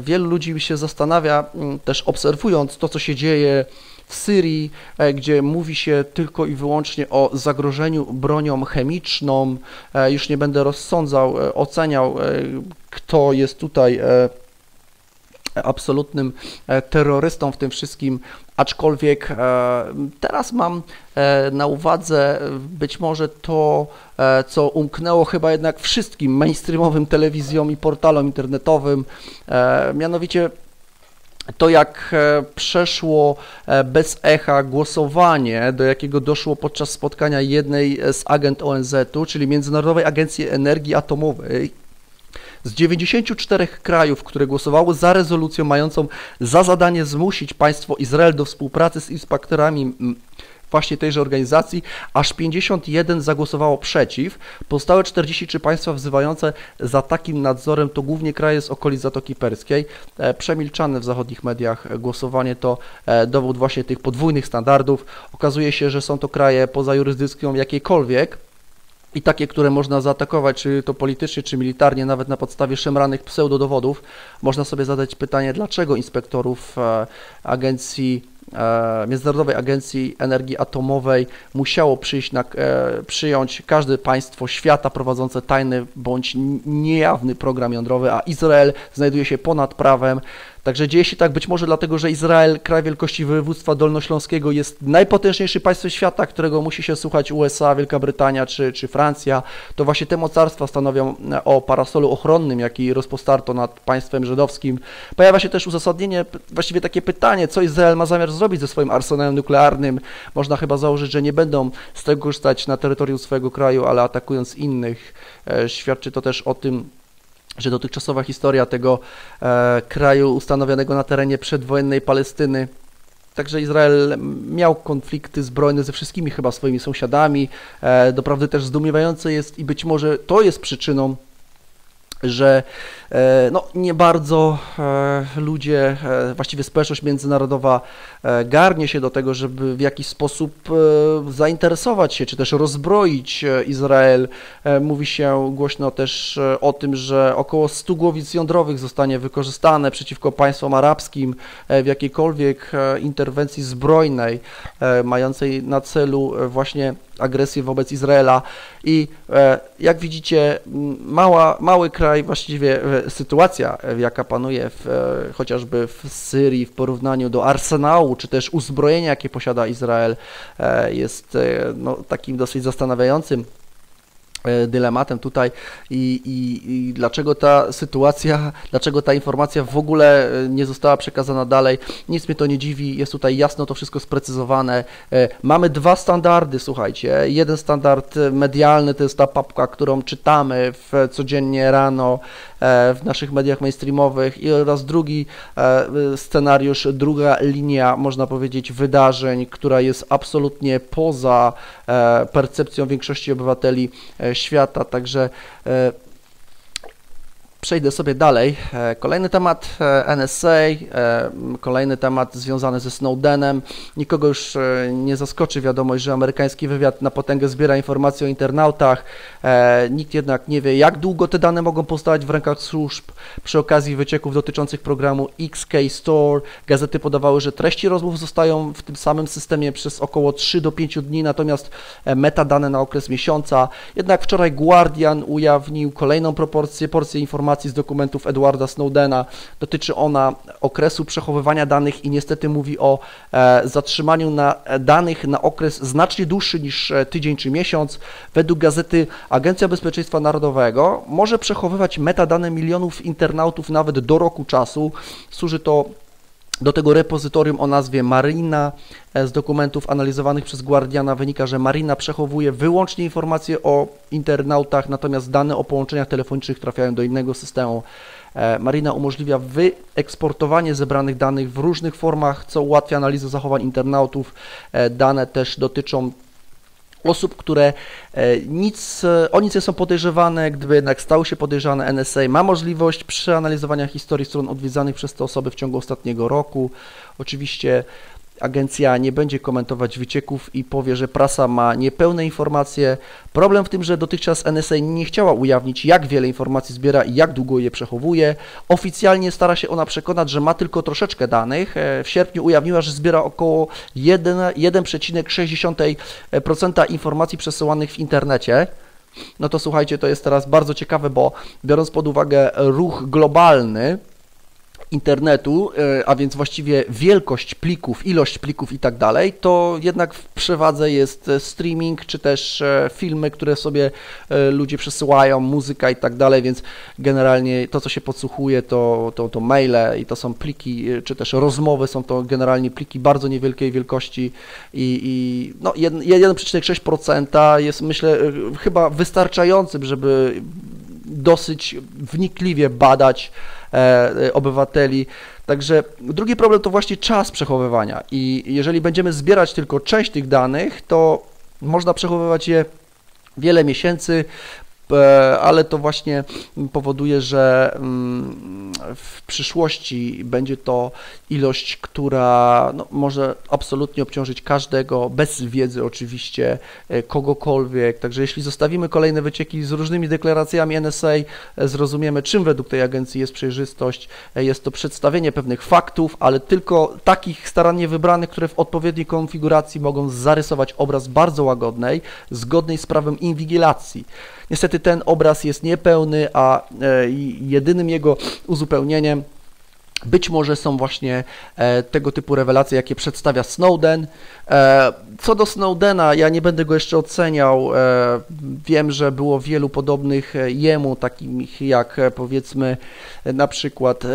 wielu ludzi się zastanawia, też obserwując to, co się dzieje w Syrii, gdzie mówi się tylko i wyłącznie o zagrożeniu bronią chemiczną. Już nie będę rozsądzał, oceniał, kto jest tutaj absolutnym terrorystą w tym wszystkim, aczkolwiek teraz mam na uwadze być może to, co umknęło chyba jednak wszystkim mainstreamowym telewizjom i portalom internetowym, mianowicie to, jak przeszło bez echa głosowanie, do jakiego doszło podczas spotkania jednej z agent O N Z u, czyli Międzynarodowej Agencji Energii Atomowej. Z dziewięćdziesięciu czterech krajów, które głosowały za rezolucją mającą za zadanie zmusić państwo Izrael do współpracy z inspektorami właśnie tejże organizacji, aż pięćdziesiąt jeden zagłosowało przeciw. Pozostałe czterdzieści trzy państwa wzywające za takim nadzorem to głównie kraje z okolic Zatoki Perskiej. Przemilczane w zachodnich mediach głosowanie to dowód właśnie tych podwójnych standardów. Okazuje się, że są to kraje poza jurysdykcją jakiejkolwiek, i takie, które można zaatakować, czy to politycznie, czy militarnie, nawet na podstawie szemranych pseudodowodów. Można sobie zadać pytanie, dlaczego inspektorów agencji, Międzynarodowej Agencji Energii Atomowej musiało przyjść na, przyjąć każde państwo świata prowadzące tajny bądź niejawny program jądrowy, a Izrael znajduje się ponad prawem. Także dzieje się tak być może dlatego, że Izrael, kraj wielkości województwa dolnośląskiego, jest najpotężniejszym państwem świata, którego musi się słuchać U S A, Wielka Brytania czy, czy Francja. To właśnie te mocarstwa stanowią o parasolu ochronnym, jaki rozpostarto nad państwem żydowskim. Pojawia się też uzasadnienie, właściwie takie pytanie, co Izrael ma zamiar zrobić ze swoim arsenałem nuklearnym. Można chyba założyć, że nie będą z tego korzystać na terytorium swojego kraju, ale atakując innych. Świadczy to też o tym, że dotychczasowa historia tego e, kraju ustanowionego na terenie przedwojennej Palestyny. Także Izrael miał konflikty zbrojne ze wszystkimi chyba swoimi sąsiadami. E, doprawdy też zdumiewające jest i być może to jest przyczyną, że no, nie bardzo ludzie, właściwie społeczność międzynarodowa garnie się do tego, żeby w jakiś sposób zainteresować się, czy też rozbroić Izrael. Mówi się głośno też o tym, że około stu głowic jądrowych zostanie wykorzystane przeciwko państwom arabskim w jakiejkolwiek interwencji zbrojnej mającej na celu właśnie agresję wobec Izraela i jak widzicie, mała, mały kraj, właściwie sytuacja, jaka panuje w, chociażby w Syrii w porównaniu do arsenału, czy też uzbrojenia, jakie posiada Izrael, jest no, takim dosyć zastanawiającym dylematem tutaj i, i, i dlaczego ta sytuacja, dlaczego ta informacja w ogóle nie została przekazana dalej, nic mnie to nie dziwi, jest tutaj jasno to wszystko sprecyzowane. Mamy dwa standardy, słuchajcie, jeden standard medialny to jest ta papka, którą czytamy w, codziennie rano w naszych mediach mainstreamowych i oraz drugi scenariusz, druga linia, można powiedzieć, wydarzeń, która jest absolutnie poza percepcją większości obywateli świata, także przejdę sobie dalej. Kolejny temat N S A, kolejny temat związany ze Snowdenem. Nikogo już nie zaskoczy wiadomość, że amerykański wywiad na potęgę zbiera informacje o internautach. Nikt jednak nie wie, jak długo te dane mogą pozostawać w rękach służb. Przy okazji wycieków dotyczących programu X K Store gazety podawały, że treści rozmów zostają w tym samym systemie przez około trzy do pięciu dni, natomiast metadane na okres miesiąca. Jednak wczoraj Guardian ujawnił kolejną proporcję porcję informacji z dokumentów Edwarda Snowdena. Dotyczy ona okresu przechowywania danych i niestety mówi o e, zatrzymaniu na, danych na okres znacznie dłuższy niż e, tydzień czy miesiąc. Według gazety Agencja Bezpieczeństwa Narodowego może przechowywać metadane milionów internautów nawet do roku czasu. Służy to do tego repozytorium o nazwie MARINA. Z dokumentów analizowanych przez Guardiana wynika, że MARINA przechowuje wyłącznie informacje o internautach, natomiast dane o połączeniach telefonicznych trafiają do innego systemu. MARINA umożliwia wyeksportowanie zebranych danych w różnych formach, co ułatwia analizę zachowań internautów. Dane też dotyczą osób, które nic, o nic nie są podejrzewane, gdyby jednak stały się podejrzane, N S A ma możliwość przeanalizowania historii stron odwiedzanych przez te osoby w ciągu ostatniego roku. Oczywiście agencja nie będzie komentować wycieków i powie, że prasa ma niepełne informacje. Problem w tym, że dotychczas N S A nie chciała ujawnić, jak wiele informacji zbiera i jak długo je przechowuje. Oficjalnie stara się ona przekonać, że ma tylko troszeczkę danych. W sierpniu ujawniła, że zbiera około jeden przecinek sześć procent informacji przesyłanych w internecie. No to słuchajcie, to jest teraz bardzo ciekawe, bo biorąc pod uwagę ruch globalny internetu, a więc właściwie wielkość plików, ilość plików i tak dalej, to jednak w przewadze jest streaming, czy też filmy, które sobie ludzie przesyłają, muzyka i tak dalej, więc generalnie to, co się podsłuchuje, to, to, to maile i to są pliki, czy też rozmowy, są to generalnie pliki bardzo niewielkiej wielkości i, i no jeden przecinek sześć procent jest, myślę, chyba wystarczającym, żeby dosyć wnikliwie badać e, obywateli. Także drugi problem to właśnie czas przechowywania i jeżeli będziemy zbierać tylko część tych danych, to można przechowywać je wiele miesięcy, e, ale to właśnie powoduje, że mm, w przyszłości będzie to ilość, która no, może absolutnie obciążyć każdego, bez wiedzy oczywiście, kogokolwiek. Także jeśli zostawimy kolejne wycieki z różnymi deklaracjami N S A, zrozumiemy, czym według tej agencji jest przejrzystość. Jest to przedstawienie pewnych faktów, ale tylko takich starannie wybranych, które w odpowiedniej konfiguracji mogą zarysować obraz bardzo łagodnej, zgodnej z prawem inwigilacji. Niestety ten obraz jest niepełny, a jedynym jego uzupełnieniem być może są właśnie e, tego typu rewelacje, jakie przedstawia Snowden. E, co do Snowdena, ja nie będę go jeszcze oceniał. E, wiem, że było wielu podobnych jemu, takich jak powiedzmy na przykład e,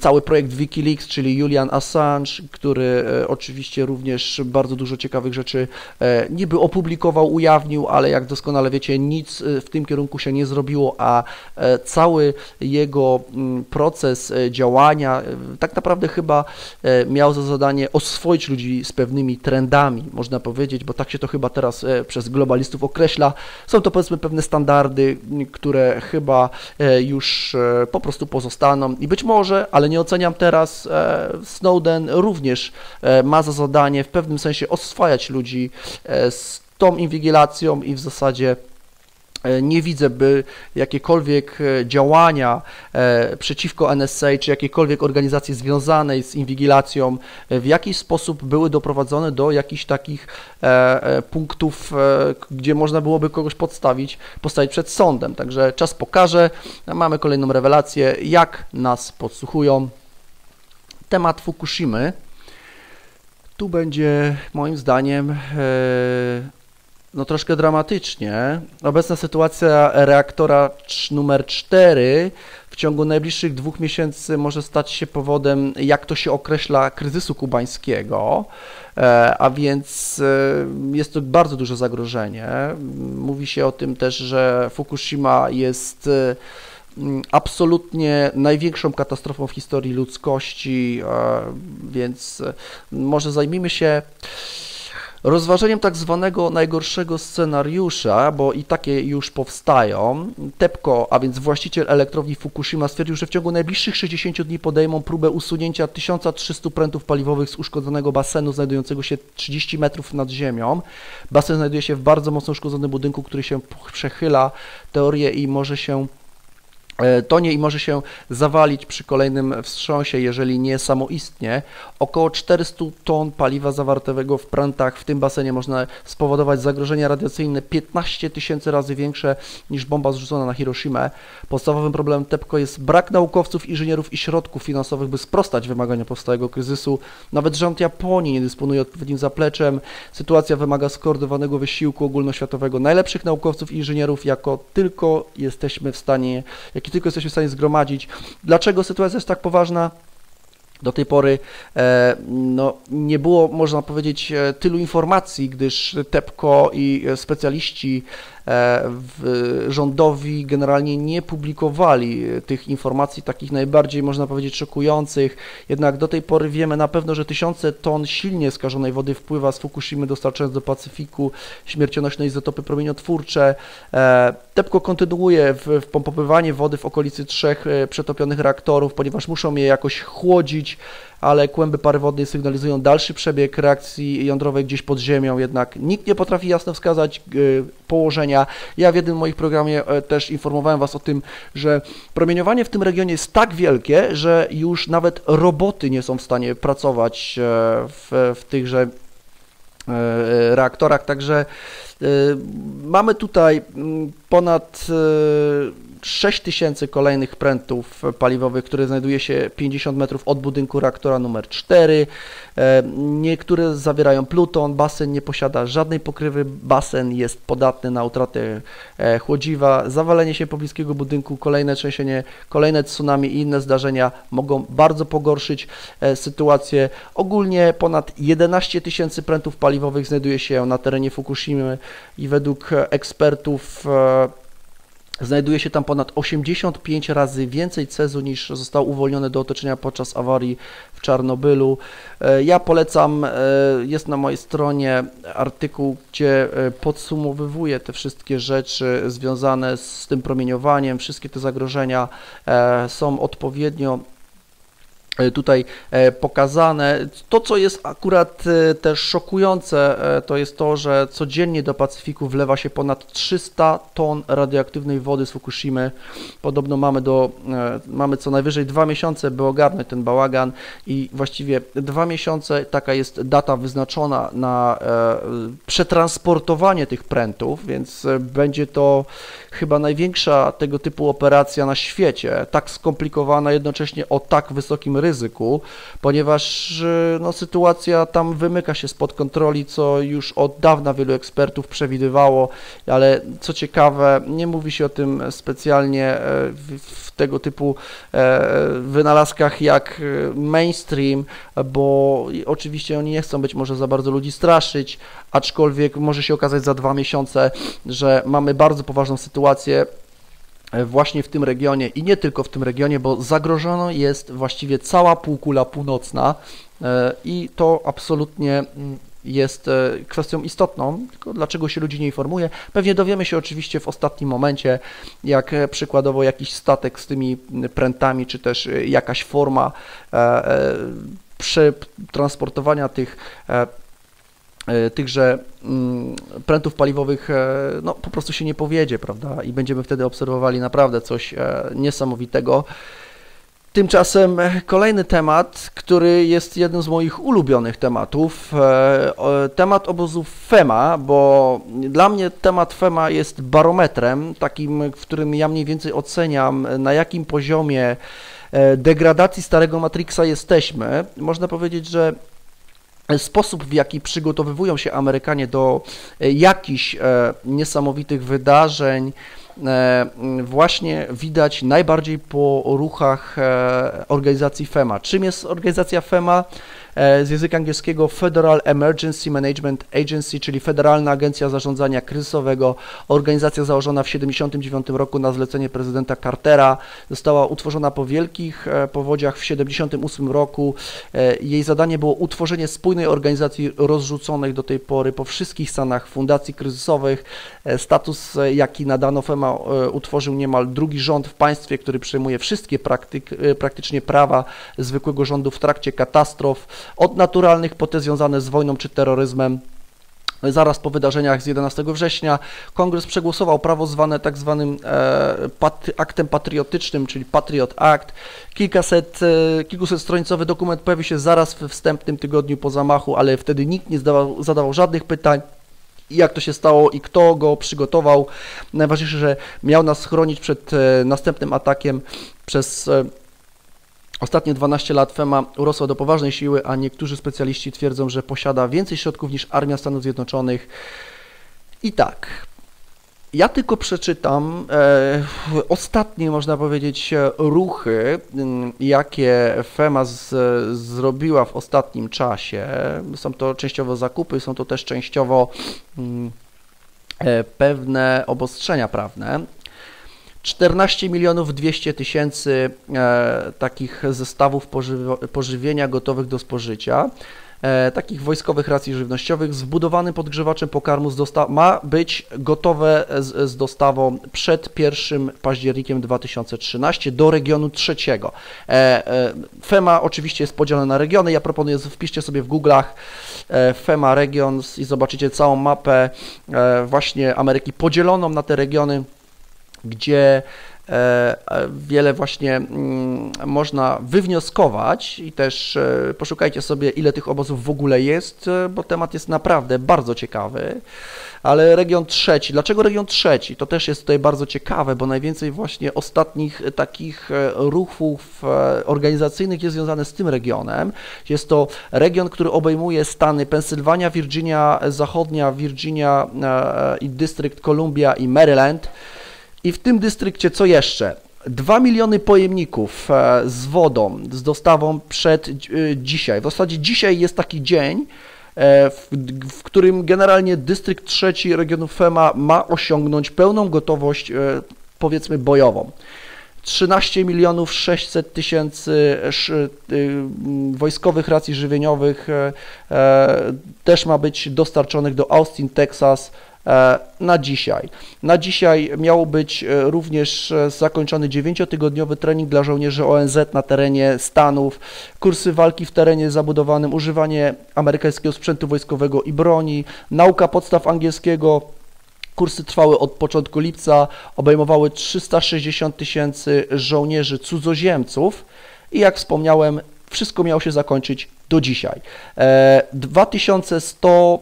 cały projekt WikiLeaks, czyli Julian Assange, który e, oczywiście również bardzo dużo ciekawych rzeczy e, niby opublikował, ujawnił, ale jak doskonale wiecie, nic w tym kierunku się nie zrobiło, a e, cały jego m, proces działania tak naprawdę chyba miał za zadanie oswoić ludzi z pewnymi trendami, można powiedzieć, bo tak się to chyba teraz przez globalistów określa. Są to powiedzmy pewne standardy, które chyba już po prostu pozostaną i być może, ale nie oceniam teraz, Snowden również ma za zadanie w pewnym sensie oswajać ludzi z tą inwigilacją i w zasadzie nie widzę, by jakiekolwiek działania przeciwko N S A czy jakiejkolwiek organizacji związanej z inwigilacją w jakiś sposób były doprowadzone do jakichś takich punktów, gdzie można byłoby kogoś podstawić, postawić przed sądem. Także czas pokaże. Mamy kolejną rewelację, jak nas podsłuchują. Temat Fukushimy. Tu będzie moim zdaniem no troszkę dramatycznie. Obecna sytuacja reaktora numer cztery w ciągu najbliższych dwóch miesięcy może stać się powodem, jak to się określa, kryzysu kubańskiego, a więc jest to bardzo duże zagrożenie. Mówi się o tym też, że Fukushima jest absolutnie największą katastrofą w historii ludzkości, więc może zajmijmy się Rozważeniem tak zwanego najgorszego scenariusza, bo i takie już powstają, TEPCO, a więc właściciel elektrowni Fukushima, stwierdził, że w ciągu najbliższych sześćdziesięciu dni podejmą próbę usunięcia tysiąca trzystu prętów paliwowych z uszkodzonego basenu znajdującego się trzydzieści metrów nad ziemią. Basen znajduje się w bardzo mocno uszkodzonym budynku, który się przechyla, teorie i może się... tonie i może się zawalić przy kolejnym wstrząsie, jeżeli nie samoistnie. Około czterystu ton paliwa zawartego w prętach w tym basenie można spowodować zagrożenia radiacyjne piętnaście tysięcy razy większe niż bomba zrzucona na Hiroshimę. Podstawowym problemem TEPCO jest brak naukowców, inżynierów i środków finansowych, by sprostać wymaganiom powstałego kryzysu. Nawet rząd Japonii nie dysponuje odpowiednim zapleczem. Sytuacja wymaga skoordynowanego wysiłku ogólnoświatowego najlepszych naukowców i inżynierów, jako tylko jesteśmy w stanie, jak i tylko jesteśmy w stanie zgromadzić. Dlaczego sytuacja jest tak poważna? Do tej pory e, no, nie było, można powiedzieć, tylu informacji, gdyż TEPCO i specjaliści e, w, rządowi generalnie nie publikowali tych informacji, takich najbardziej, można powiedzieć, szokujących. Jednak do tej pory wiemy na pewno, że tysiące ton silnie skażonej wody wpływa z Fukushimy, dostarczając do Pacyfiku śmiercionośne izotopy promieniotwórcze. E, TEPCO kontynuuje wpompowywanie wody w okolicy trzech e, przetopionych reaktorów, ponieważ muszą je jakoś chłodzić, ale kłęby pary wodnej sygnalizują dalszy przebieg reakcji jądrowej gdzieś pod ziemią, jednak nikt nie potrafi jasno wskazać położenia. Ja w jednym moich programie też informowałem Was o tym, że promieniowanie w tym regionie jest tak wielkie, że już nawet roboty nie są w stanie pracować w, w tychże reaktorach, także mamy tutaj ponad sześć tysięcy kolejnych prętów paliwowych, które znajduje się pięćdziesiąt metrów od budynku reaktora numer cztery. Niektóre zawierają pluton, basen nie posiada żadnej pokrywy, basen jest podatny na utratę chłodziwa, zawalenie się pobliskiego budynku, kolejne trzęsienie, kolejne tsunami i inne zdarzenia mogą bardzo pogorszyć sytuację. Ogólnie ponad jedenaście tysięcy prętów paliwowych znajduje się na terenie Fukushimy i według ekspertów znajduje się tam ponad osiemdziesiąt pięć razy więcej cezu niż zostało uwolnione do otoczenia podczas awarii w Czarnobylu. Ja polecam, jest na mojej stronie artykuł, gdzie podsumowywuję te wszystkie rzeczy związane z tym promieniowaniem. Wszystkie te zagrożenia są odpowiednio tutaj pokazane. To, co jest akurat też szokujące, to jest to, że codziennie do Pacyfiku wlewa się ponad trzysta ton radioaktywnej wody z Fukushimy. Podobno mamy, do, mamy co najwyżej dwa miesiące, by ogarnąć ten bałagan i właściwie dwa miesiące, taka jest data wyznaczona na przetransportowanie tych prętów, więc będzie to chyba największa tego typu operacja na świecie, tak skomplikowana, jednocześnie o tak wysokim ryzyku. ryzyku, ponieważ no, sytuacja tam wymyka się spod kontroli, co już od dawna wielu ekspertów przewidywało, ale co ciekawe, nie mówi się o tym specjalnie w, w tego typu wynalazkach jak mainstream, bo oczywiście oni nie chcą być może za bardzo ludzi straszyć, aczkolwiek może się okazać za dwa miesiące, że mamy bardzo poważną sytuację właśnie w tym regionie i nie tylko w tym regionie, bo zagrożona jest właściwie cała półkula północna i to absolutnie jest kwestią istotną, tylko dlaczego się ludzi nie informuje. Pewnie dowiemy się oczywiście w ostatnim momencie, jak przykładowo jakiś statek z tymi prętami, czy też jakaś forma przetransportowania tych tychże prętów paliwowych no, po prostu się nie powiedzie, prawda? I będziemy wtedy obserwowali naprawdę coś niesamowitego. Tymczasem kolejny temat, który jest jednym z moich ulubionych tematów, temat obozu FEMA, bo dla mnie temat FEMA jest barometrem, takim, w którym ja mniej więcej oceniam, na jakim poziomie degradacji starego Matrixa jesteśmy. Można powiedzieć, że sposób, w jaki przygotowywują się Amerykanie do jakichś e, niesamowitych wydarzeń, właśnie widać najbardziej po ruchach organizacji FEMA. Czym jest organizacja FEMA? Z języka angielskiego Federal Emergency Management Agency, czyli Federalna Agencja Zarządzania Kryzysowego. Organizacja założona w tysiąc dziewięćset siedemdziesiątym dziewiątym roku na zlecenie prezydenta Cartera. Została utworzona po wielkich powodziach w tysiąc dziewięćset siedemdziesiątym ósmym roku. Jej zadanie było utworzenie spójnej organizacji rozrzuconej do tej pory po wszystkich stanach fundacji kryzysowych. Status, jaki nadano FEMA, utworzył niemal drugi rząd w państwie, który przejmuje wszystkie praktyk, praktycznie prawa zwykłego rządu w trakcie katastrof, od naturalnych po te związane z wojną czy terroryzmem. Zaraz po wydarzeniach z jedenastego września Kongres przegłosował prawo zwane tak zwanym aktem patriotycznym, czyli Patriot Act. Kilkaset, kilkusetstronicowy dokument pojawił się zaraz we wstępnym tygodniu po zamachu, ale wtedy nikt nie zdawał, zadawał żadnych pytań, jak to się stało i kto go przygotował. Najważniejsze, że miał nas chronić przed następnym atakiem. Przez ostatnie dwanaście lat FEMA urosła do poważnej siły, a niektórzy specjaliści twierdzą, że posiada więcej środków niż Armia Stanów Zjednoczonych. I tak, ja tylko przeczytam e, ostatnie, można powiedzieć, ruchy, jakie FEMA z, zrobiła w ostatnim czasie. Są to częściowo zakupy, są to też częściowo mm, e, pewne obostrzenia prawne. czternaście milionów dwieście tysięcy e, takich zestawów pożyw- pożywienia gotowych do spożycia, e, takich wojskowych racji żywnościowych z wbudowanym podgrzewaczem pokarmu z dosta- ma być gotowe z, z dostawą przed pierwszym październikiem dwa tysiące trzynastego do regionu trzeciego. E, e, FEMA oczywiście jest podzielona na regiony. Ja proponuję, wpiszcie sobie w Google'ach e, FEMA Regions i zobaczycie całą mapę e, właśnie Ameryki podzieloną na te regiony, gdzie e, wiele właśnie m, można wywnioskować i też e, poszukajcie sobie, ile tych obozów w ogóle jest, e, bo temat jest naprawdę bardzo ciekawy. Ale region trzeci, dlaczego region trzeci? To też jest tutaj bardzo ciekawe, bo najwięcej właśnie ostatnich takich ruchów organizacyjnych jest związane z tym regionem. Jest to region, który obejmuje stany Pensylwania, Virginia Zachodnia, Virginia e, i dystrykt Columbia i Maryland. I w tym dystrykcie co jeszcze? dwa miliony pojemników z wodą, z dostawą przed dzisiaj. W zasadzie dzisiaj jest taki dzień, w, w którym generalnie dystrykt trzeci regionu FEMA ma osiągnąć pełną gotowość, powiedzmy, bojową. trzynaście milionów sześćset tysięcy wojskowych racji żywieniowych też ma być dostarczonych do Austin, Texas, na dzisiaj. Na dzisiaj miał być również zakończony dziewięciotygodniowy trening dla żołnierzy O N Z na terenie Stanów, kursy walki w terenie zabudowanym, używanie amerykańskiego sprzętu wojskowego i broni, nauka podstaw angielskiego. Kursy trwały od początku lipca, obejmowały trzysta sześćdziesiąt tysięcy żołnierzy cudzoziemców i jak wspomniałem, wszystko miało się zakończyć do dzisiaj. dwa tysiące sto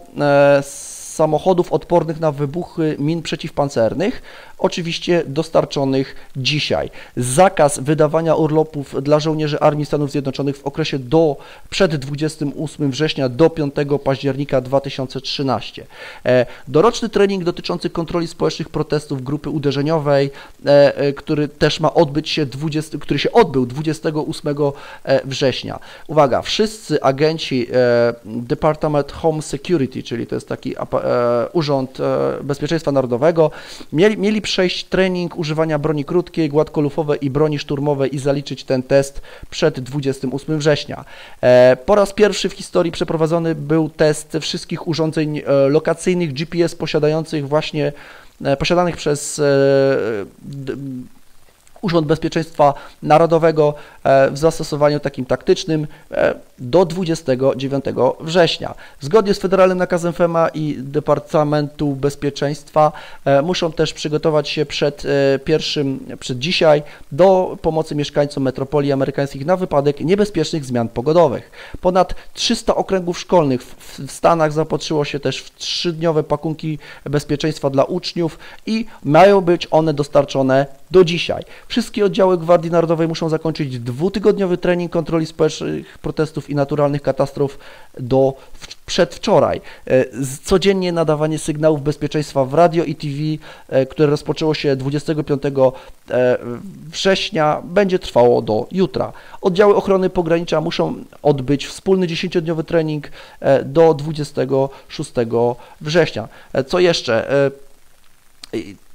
samochodów odpornych na wybuchy min przeciwpancernych, oczywiście dostarczonych dzisiaj. Zakaz wydawania urlopów dla żołnierzy Armii Stanów Zjednoczonych w okresie do, przed dwudziestego ósmego września do piątego października dwa tysiące trzynastego. E, doroczny trening dotyczący kontroli społecznych protestów grupy uderzeniowej, e, który też ma odbyć się, dwudziestego, który się odbył dwudziestego ósmego września. Uwaga, wszyscy agenci e, Department Home Security, czyli to jest taki e, Urząd e, Bezpieczeństwa Narodowego, mieli, mieli przejść trening używania broni krótkiej, gładkolufowej i broni szturmowej i zaliczyć ten test przed dwudziestego ósmego września. E, po raz pierwszy w historii przeprowadzony był test wszystkich urządzeń e, lokacyjnych G P S posiadających właśnie, e, posiadanych przez e, d, Urząd Bezpieczeństwa Narodowego e, w zastosowaniu takim taktycznym e, do dwudziestego dziewiątego września. Zgodnie z federalnym nakazem FEMA i Departamentu Bezpieczeństwa e, muszą też przygotować się przed e, pierwszym, przed dzisiaj do pomocy mieszkańcom metropolii amerykańskich na wypadek niebezpiecznych zmian pogodowych. Ponad trzysta okręgów szkolnych w, w Stanach zaopatrzyło się też w trzydniowe pakunki bezpieczeństwa dla uczniów i mają być one dostarczone do dzisiaj. Wszystkie oddziały Gwardii Narodowej muszą zakończyć dwutygodniowy trening kontroli społecznych, protestów i naturalnych katastrof do przedwczoraj. Codziennie nadawanie sygnałów bezpieczeństwa w radio i T V, które rozpoczęło się dwudziestego piątego września, będzie trwało do jutra. Oddziały ochrony pogranicza muszą odbyć wspólny dziesięciodniowy trening do dwudziestego szóstego września. Co jeszcze?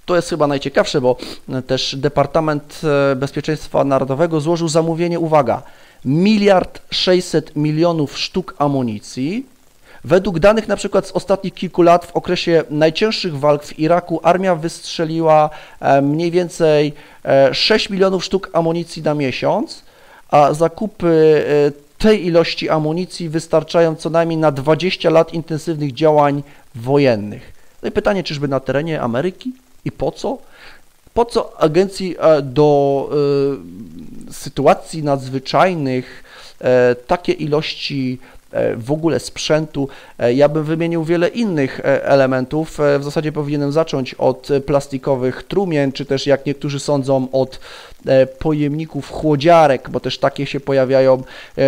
To jest chyba najciekawsze, bo też Departament Bezpieczeństwa Narodowego złożył zamówienie, uwaga, miliard sześćset milionów sztuk amunicji. Według danych na przykład z ostatnich kilku lat w okresie najcięższych walk w Iraku armia wystrzeliła mniej więcej sześć milionów sztuk amunicji na miesiąc, a zakupy tej ilości amunicji wystarczają co najmniej na dwadzieścia lat intensywnych działań wojennych. No i pytanie, czyżby na terenie Ameryki? I po co? Po co agencji do y, sytuacji nadzwyczajnych y, takie ilości y, w ogóle sprzętu? Y, ja bym wymienił wiele innych y, elementów. Y, w zasadzie powinienem zacząć od plastikowych trumien, czy też, jak niektórzy sądzą, od y, pojemników chłodziarek, bo też takie się pojawiają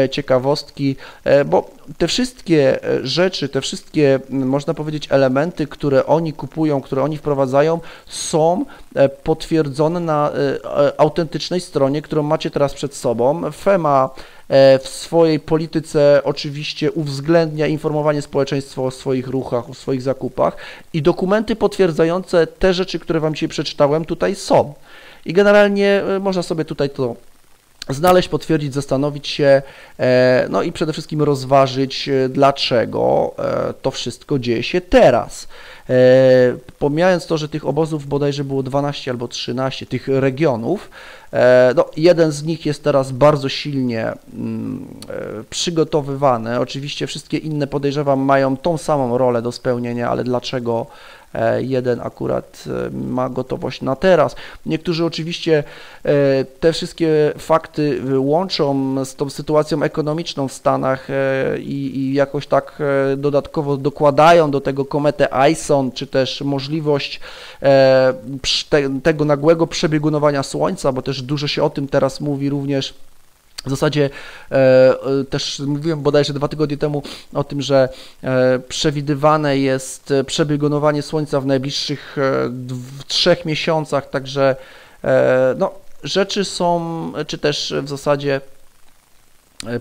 y, ciekawostki, y, bo te wszystkie rzeczy, te wszystkie, można powiedzieć, elementy, które oni kupują, które oni wprowadzają, są potwierdzone na autentycznej stronie, którą macie teraz przed sobą. FEMA w swojej polityce oczywiście uwzględnia informowanie społeczeństwa o swoich ruchach, o swoich zakupach i dokumenty potwierdzające te rzeczy, które Wam dzisiaj przeczytałem, tutaj są. I generalnie można sobie tutaj to znaleźć, potwierdzić, zastanowić się, no i przede wszystkim rozważyć, dlaczego to wszystko dzieje się teraz. Pomijając to, że tych obozów bodajże było dwanaście albo trzynaście, tych regionów, no jeden z nich jest teraz bardzo silnie przygotowywany. Oczywiście wszystkie inne, podejrzewam, mają tą samą rolę do spełnienia, ale dlaczego jeden akurat ma gotowość na teraz? Niektórzy oczywiście te wszystkie fakty łączą z tą sytuacją ekonomiczną w Stanach i, i jakoś tak dodatkowo dokładają do tego kometę ISON, czy też możliwość tego nagłego przebiegunowania Słońca, bo też dużo się o tym teraz mówi również. W zasadzie e, też mówiłem bodajże dwa tygodnie temu o tym, że e, przewidywane jest przebiegunowanie Słońca w najbliższych e, w trzech miesiącach, także e, no, rzeczy są, czy też w zasadzie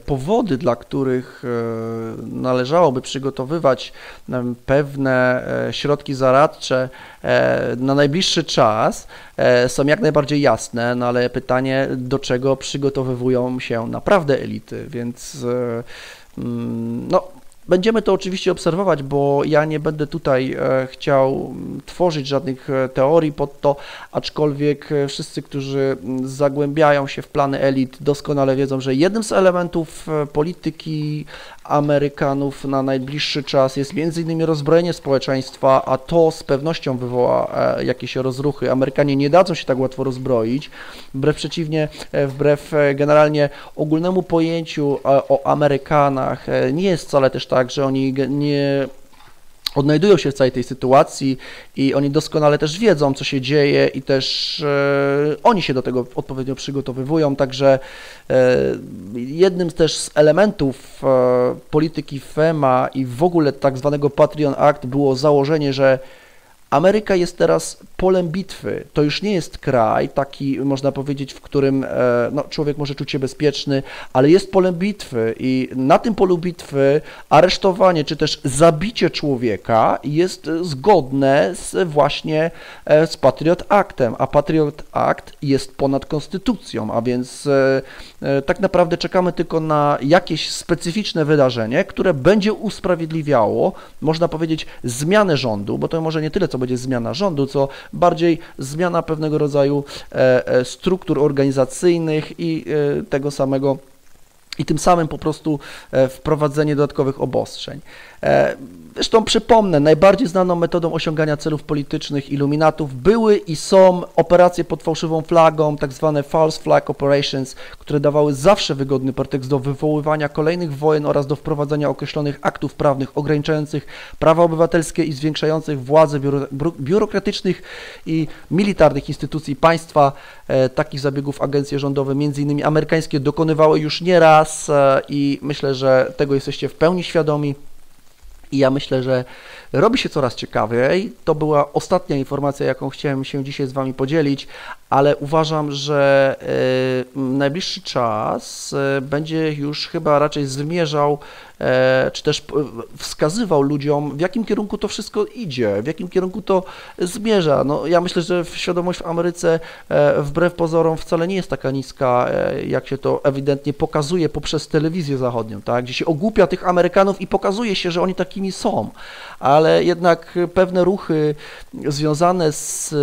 powody, dla których należałoby przygotowywać pewne środki zaradcze na najbliższy czas, są jak najbardziej jasne, no ale pytanie, do czego przygotowywują się naprawdę elity, więc no, będziemy to oczywiście obserwować, bo ja nie będę tutaj chciał tworzyć żadnych teorii pod to, aczkolwiek wszyscy, którzy zagłębiają się w plany elit, doskonale wiedzą, że jednym z elementów polityki Amerykanów na najbliższy czas jest między innymi rozbrojenie społeczeństwa, a to z pewnością wywoła jakieś rozruchy. Amerykanie nie dadzą się tak łatwo rozbroić, wbrew przeciwnie, wbrew generalnie ogólnemu pojęciu o Amerykanach, nie jest wcale też tak, że oni nie odnajdują się w całej tej sytuacji i oni doskonale też wiedzą, co się dzieje i też e, oni się do tego odpowiednio przygotowywują, także e, jednym też z elementów e, polityki FEMA i w ogóle tak zwanego Patriot Act było założenie, że Ameryka jest teraz polem bitwy. To już nie jest kraj taki, można powiedzieć, w którym no, człowiek może czuć się bezpieczny, ale jest polem bitwy i na tym polu bitwy aresztowanie czy też zabicie człowieka jest zgodne z właśnie z Patriot Actem, a Patriot Act jest ponad konstytucją, a więc tak naprawdę czekamy tylko na jakieś specyficzne wydarzenie, które będzie usprawiedliwiało, można powiedzieć, zmianę rządu, bo to może nie tyle, co będzie zmiana rządu, co bardziej zmiana pewnego rodzaju struktur organizacyjnych i tego samego i tym samym po prostu wprowadzenie dodatkowych obostrzeń. Zresztą przypomnę, najbardziej znaną metodą osiągania celów politycznych iluminatów były i są operacje pod fałszywą flagą, tak zwane false flag operations, które dawały zawsze wygodny pretekst do wywoływania kolejnych wojen oraz do wprowadzenia określonych aktów prawnych ograniczających prawa obywatelskie i zwiększających władzę biuro- biurokratycznych i militarnych instytucji państwa. E, takich zabiegów agencje rządowe, między innymi amerykańskie, dokonywały już nieraz e, i myślę, że tego jesteście w pełni świadomi. I ja myślę, że robi się coraz ciekawiej. To była ostatnia informacja, jaką chciałem się dzisiaj z Wami podzielić, ale uważam, że najbliższy czas będzie już chyba raczej zmierzał, czy też wskazywał ludziom, w jakim kierunku to wszystko idzie, w jakim kierunku to zmierza. No, ja myślę, że świadomość w Ameryce wbrew pozorom wcale nie jest taka niska, jak się to ewidentnie pokazuje poprzez telewizję zachodnią, tak? Gdzie się ogłupia tych Amerykanów i pokazuje się, że oni takimi są, ale jednak pewne ruchy związane z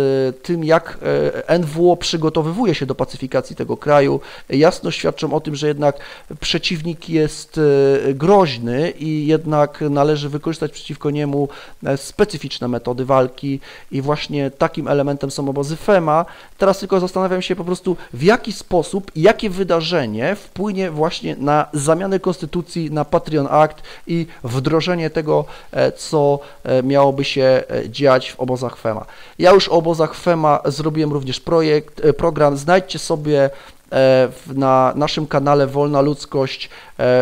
tym, jak N W O przygotowywuje się do pacyfikacji tego kraju, jasno świadczą o tym, że jednak przeciwnik jest groźny i jednak należy wykorzystać przeciwko niemu specyficzne metody walki i właśnie takim elementem są obozy FEMA. Teraz tylko zastanawiam się po prostu, w jaki sposób, jakie wydarzenie wpłynie właśnie na zamianę konstytucji, na Patriot Act i wdrożenie tego, co miałoby się dziać w obozach FEMA. Ja już o obozach FEMA zrobiłem również projekt, program. Znajdźcie sobie na naszym kanale Wolna Ludzkość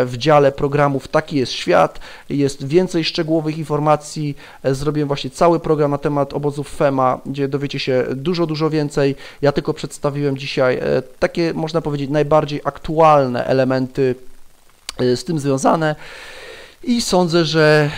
w dziale programów Taki jest świat. Jest więcej szczegółowych informacji. Zrobiłem właśnie cały program na temat obozów FEMA, gdzie dowiecie się dużo, dużo więcej. Ja tylko przedstawiłem dzisiaj takie, można powiedzieć, najbardziej aktualne elementy z tym związane. I sądzę, że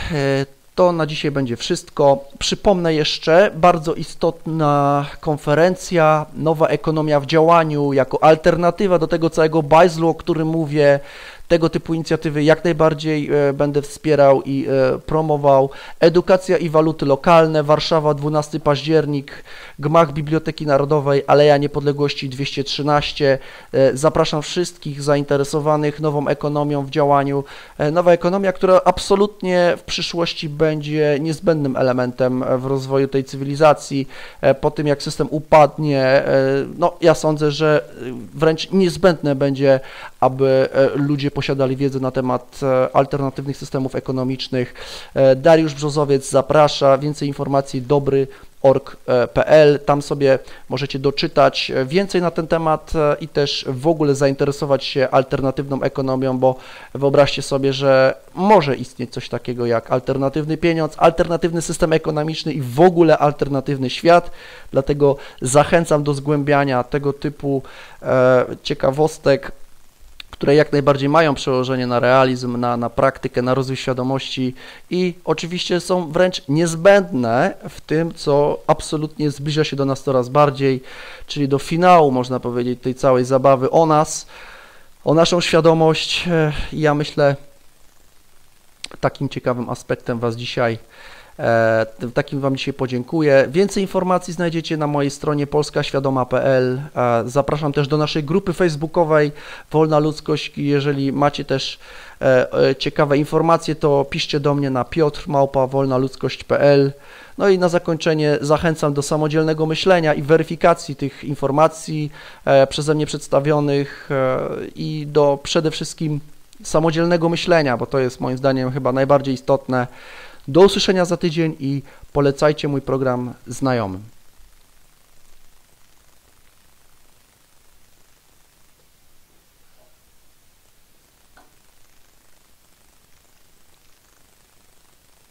to na dzisiaj będzie wszystko. Przypomnę jeszcze, bardzo istotna konferencja, nowa ekonomia w działaniu jako alternatywa do tego całego bajzlu, o którym mówię. Tego typu inicjatywy jak najbardziej będę wspierał i promował. Edukacja i waluty lokalne, Warszawa, dwunastego października, gmach Biblioteki Narodowej, Aleja Niepodległości dwieście trzynaście. Zapraszam wszystkich zainteresowanych nową ekonomią w działaniu. Nowa ekonomia, która absolutnie w przyszłości będzie niezbędnym elementem w rozwoju tej cywilizacji. Po tym, jak system upadnie, no ja sądzę, że wręcz niezbędne będzie, aby ludzie posiadali wiedzę na temat alternatywnych systemów ekonomicznych. Dariusz Brzozowiec zaprasza, więcej informacji dobry kropka org kropka p l, tam sobie możecie doczytać więcej na ten temat i też w ogóle zainteresować się alternatywną ekonomią, bo wyobraźcie sobie, że może istnieć coś takiego jak alternatywny pieniądz, alternatywny system ekonomiczny i w ogóle alternatywny świat, dlatego zachęcam do zgłębiania tego typu ciekawostek, które jak najbardziej mają przełożenie na realizm, na, na praktykę, na rozwój świadomości i oczywiście są wręcz niezbędne w tym, co absolutnie zbliża się do nas coraz bardziej, czyli do finału, można powiedzieć, tej całej zabawy o nas, o naszą świadomość. Ja myślę, takim ciekawym aspektem Was dzisiaj Takim Wam dzisiaj podziękuję. Więcej informacji znajdziecie na mojej stronie polska świadoma kropka p l. Zapraszam też do naszej grupy facebookowej Wolna Ludzkość. Jeżeli macie też ciekawe informacje, to piszcie do mnie na piotr małpa wolna ludzkość kropka p l. No i na zakończenie zachęcam do samodzielnego myślenia i weryfikacji tych informacji przeze mnie przedstawionych i do przede wszystkim samodzielnego myślenia, bo to jest moim zdaniem chyba najbardziej istotne. Do usłyszenia za tydzień i polecajcie mój program znajomym.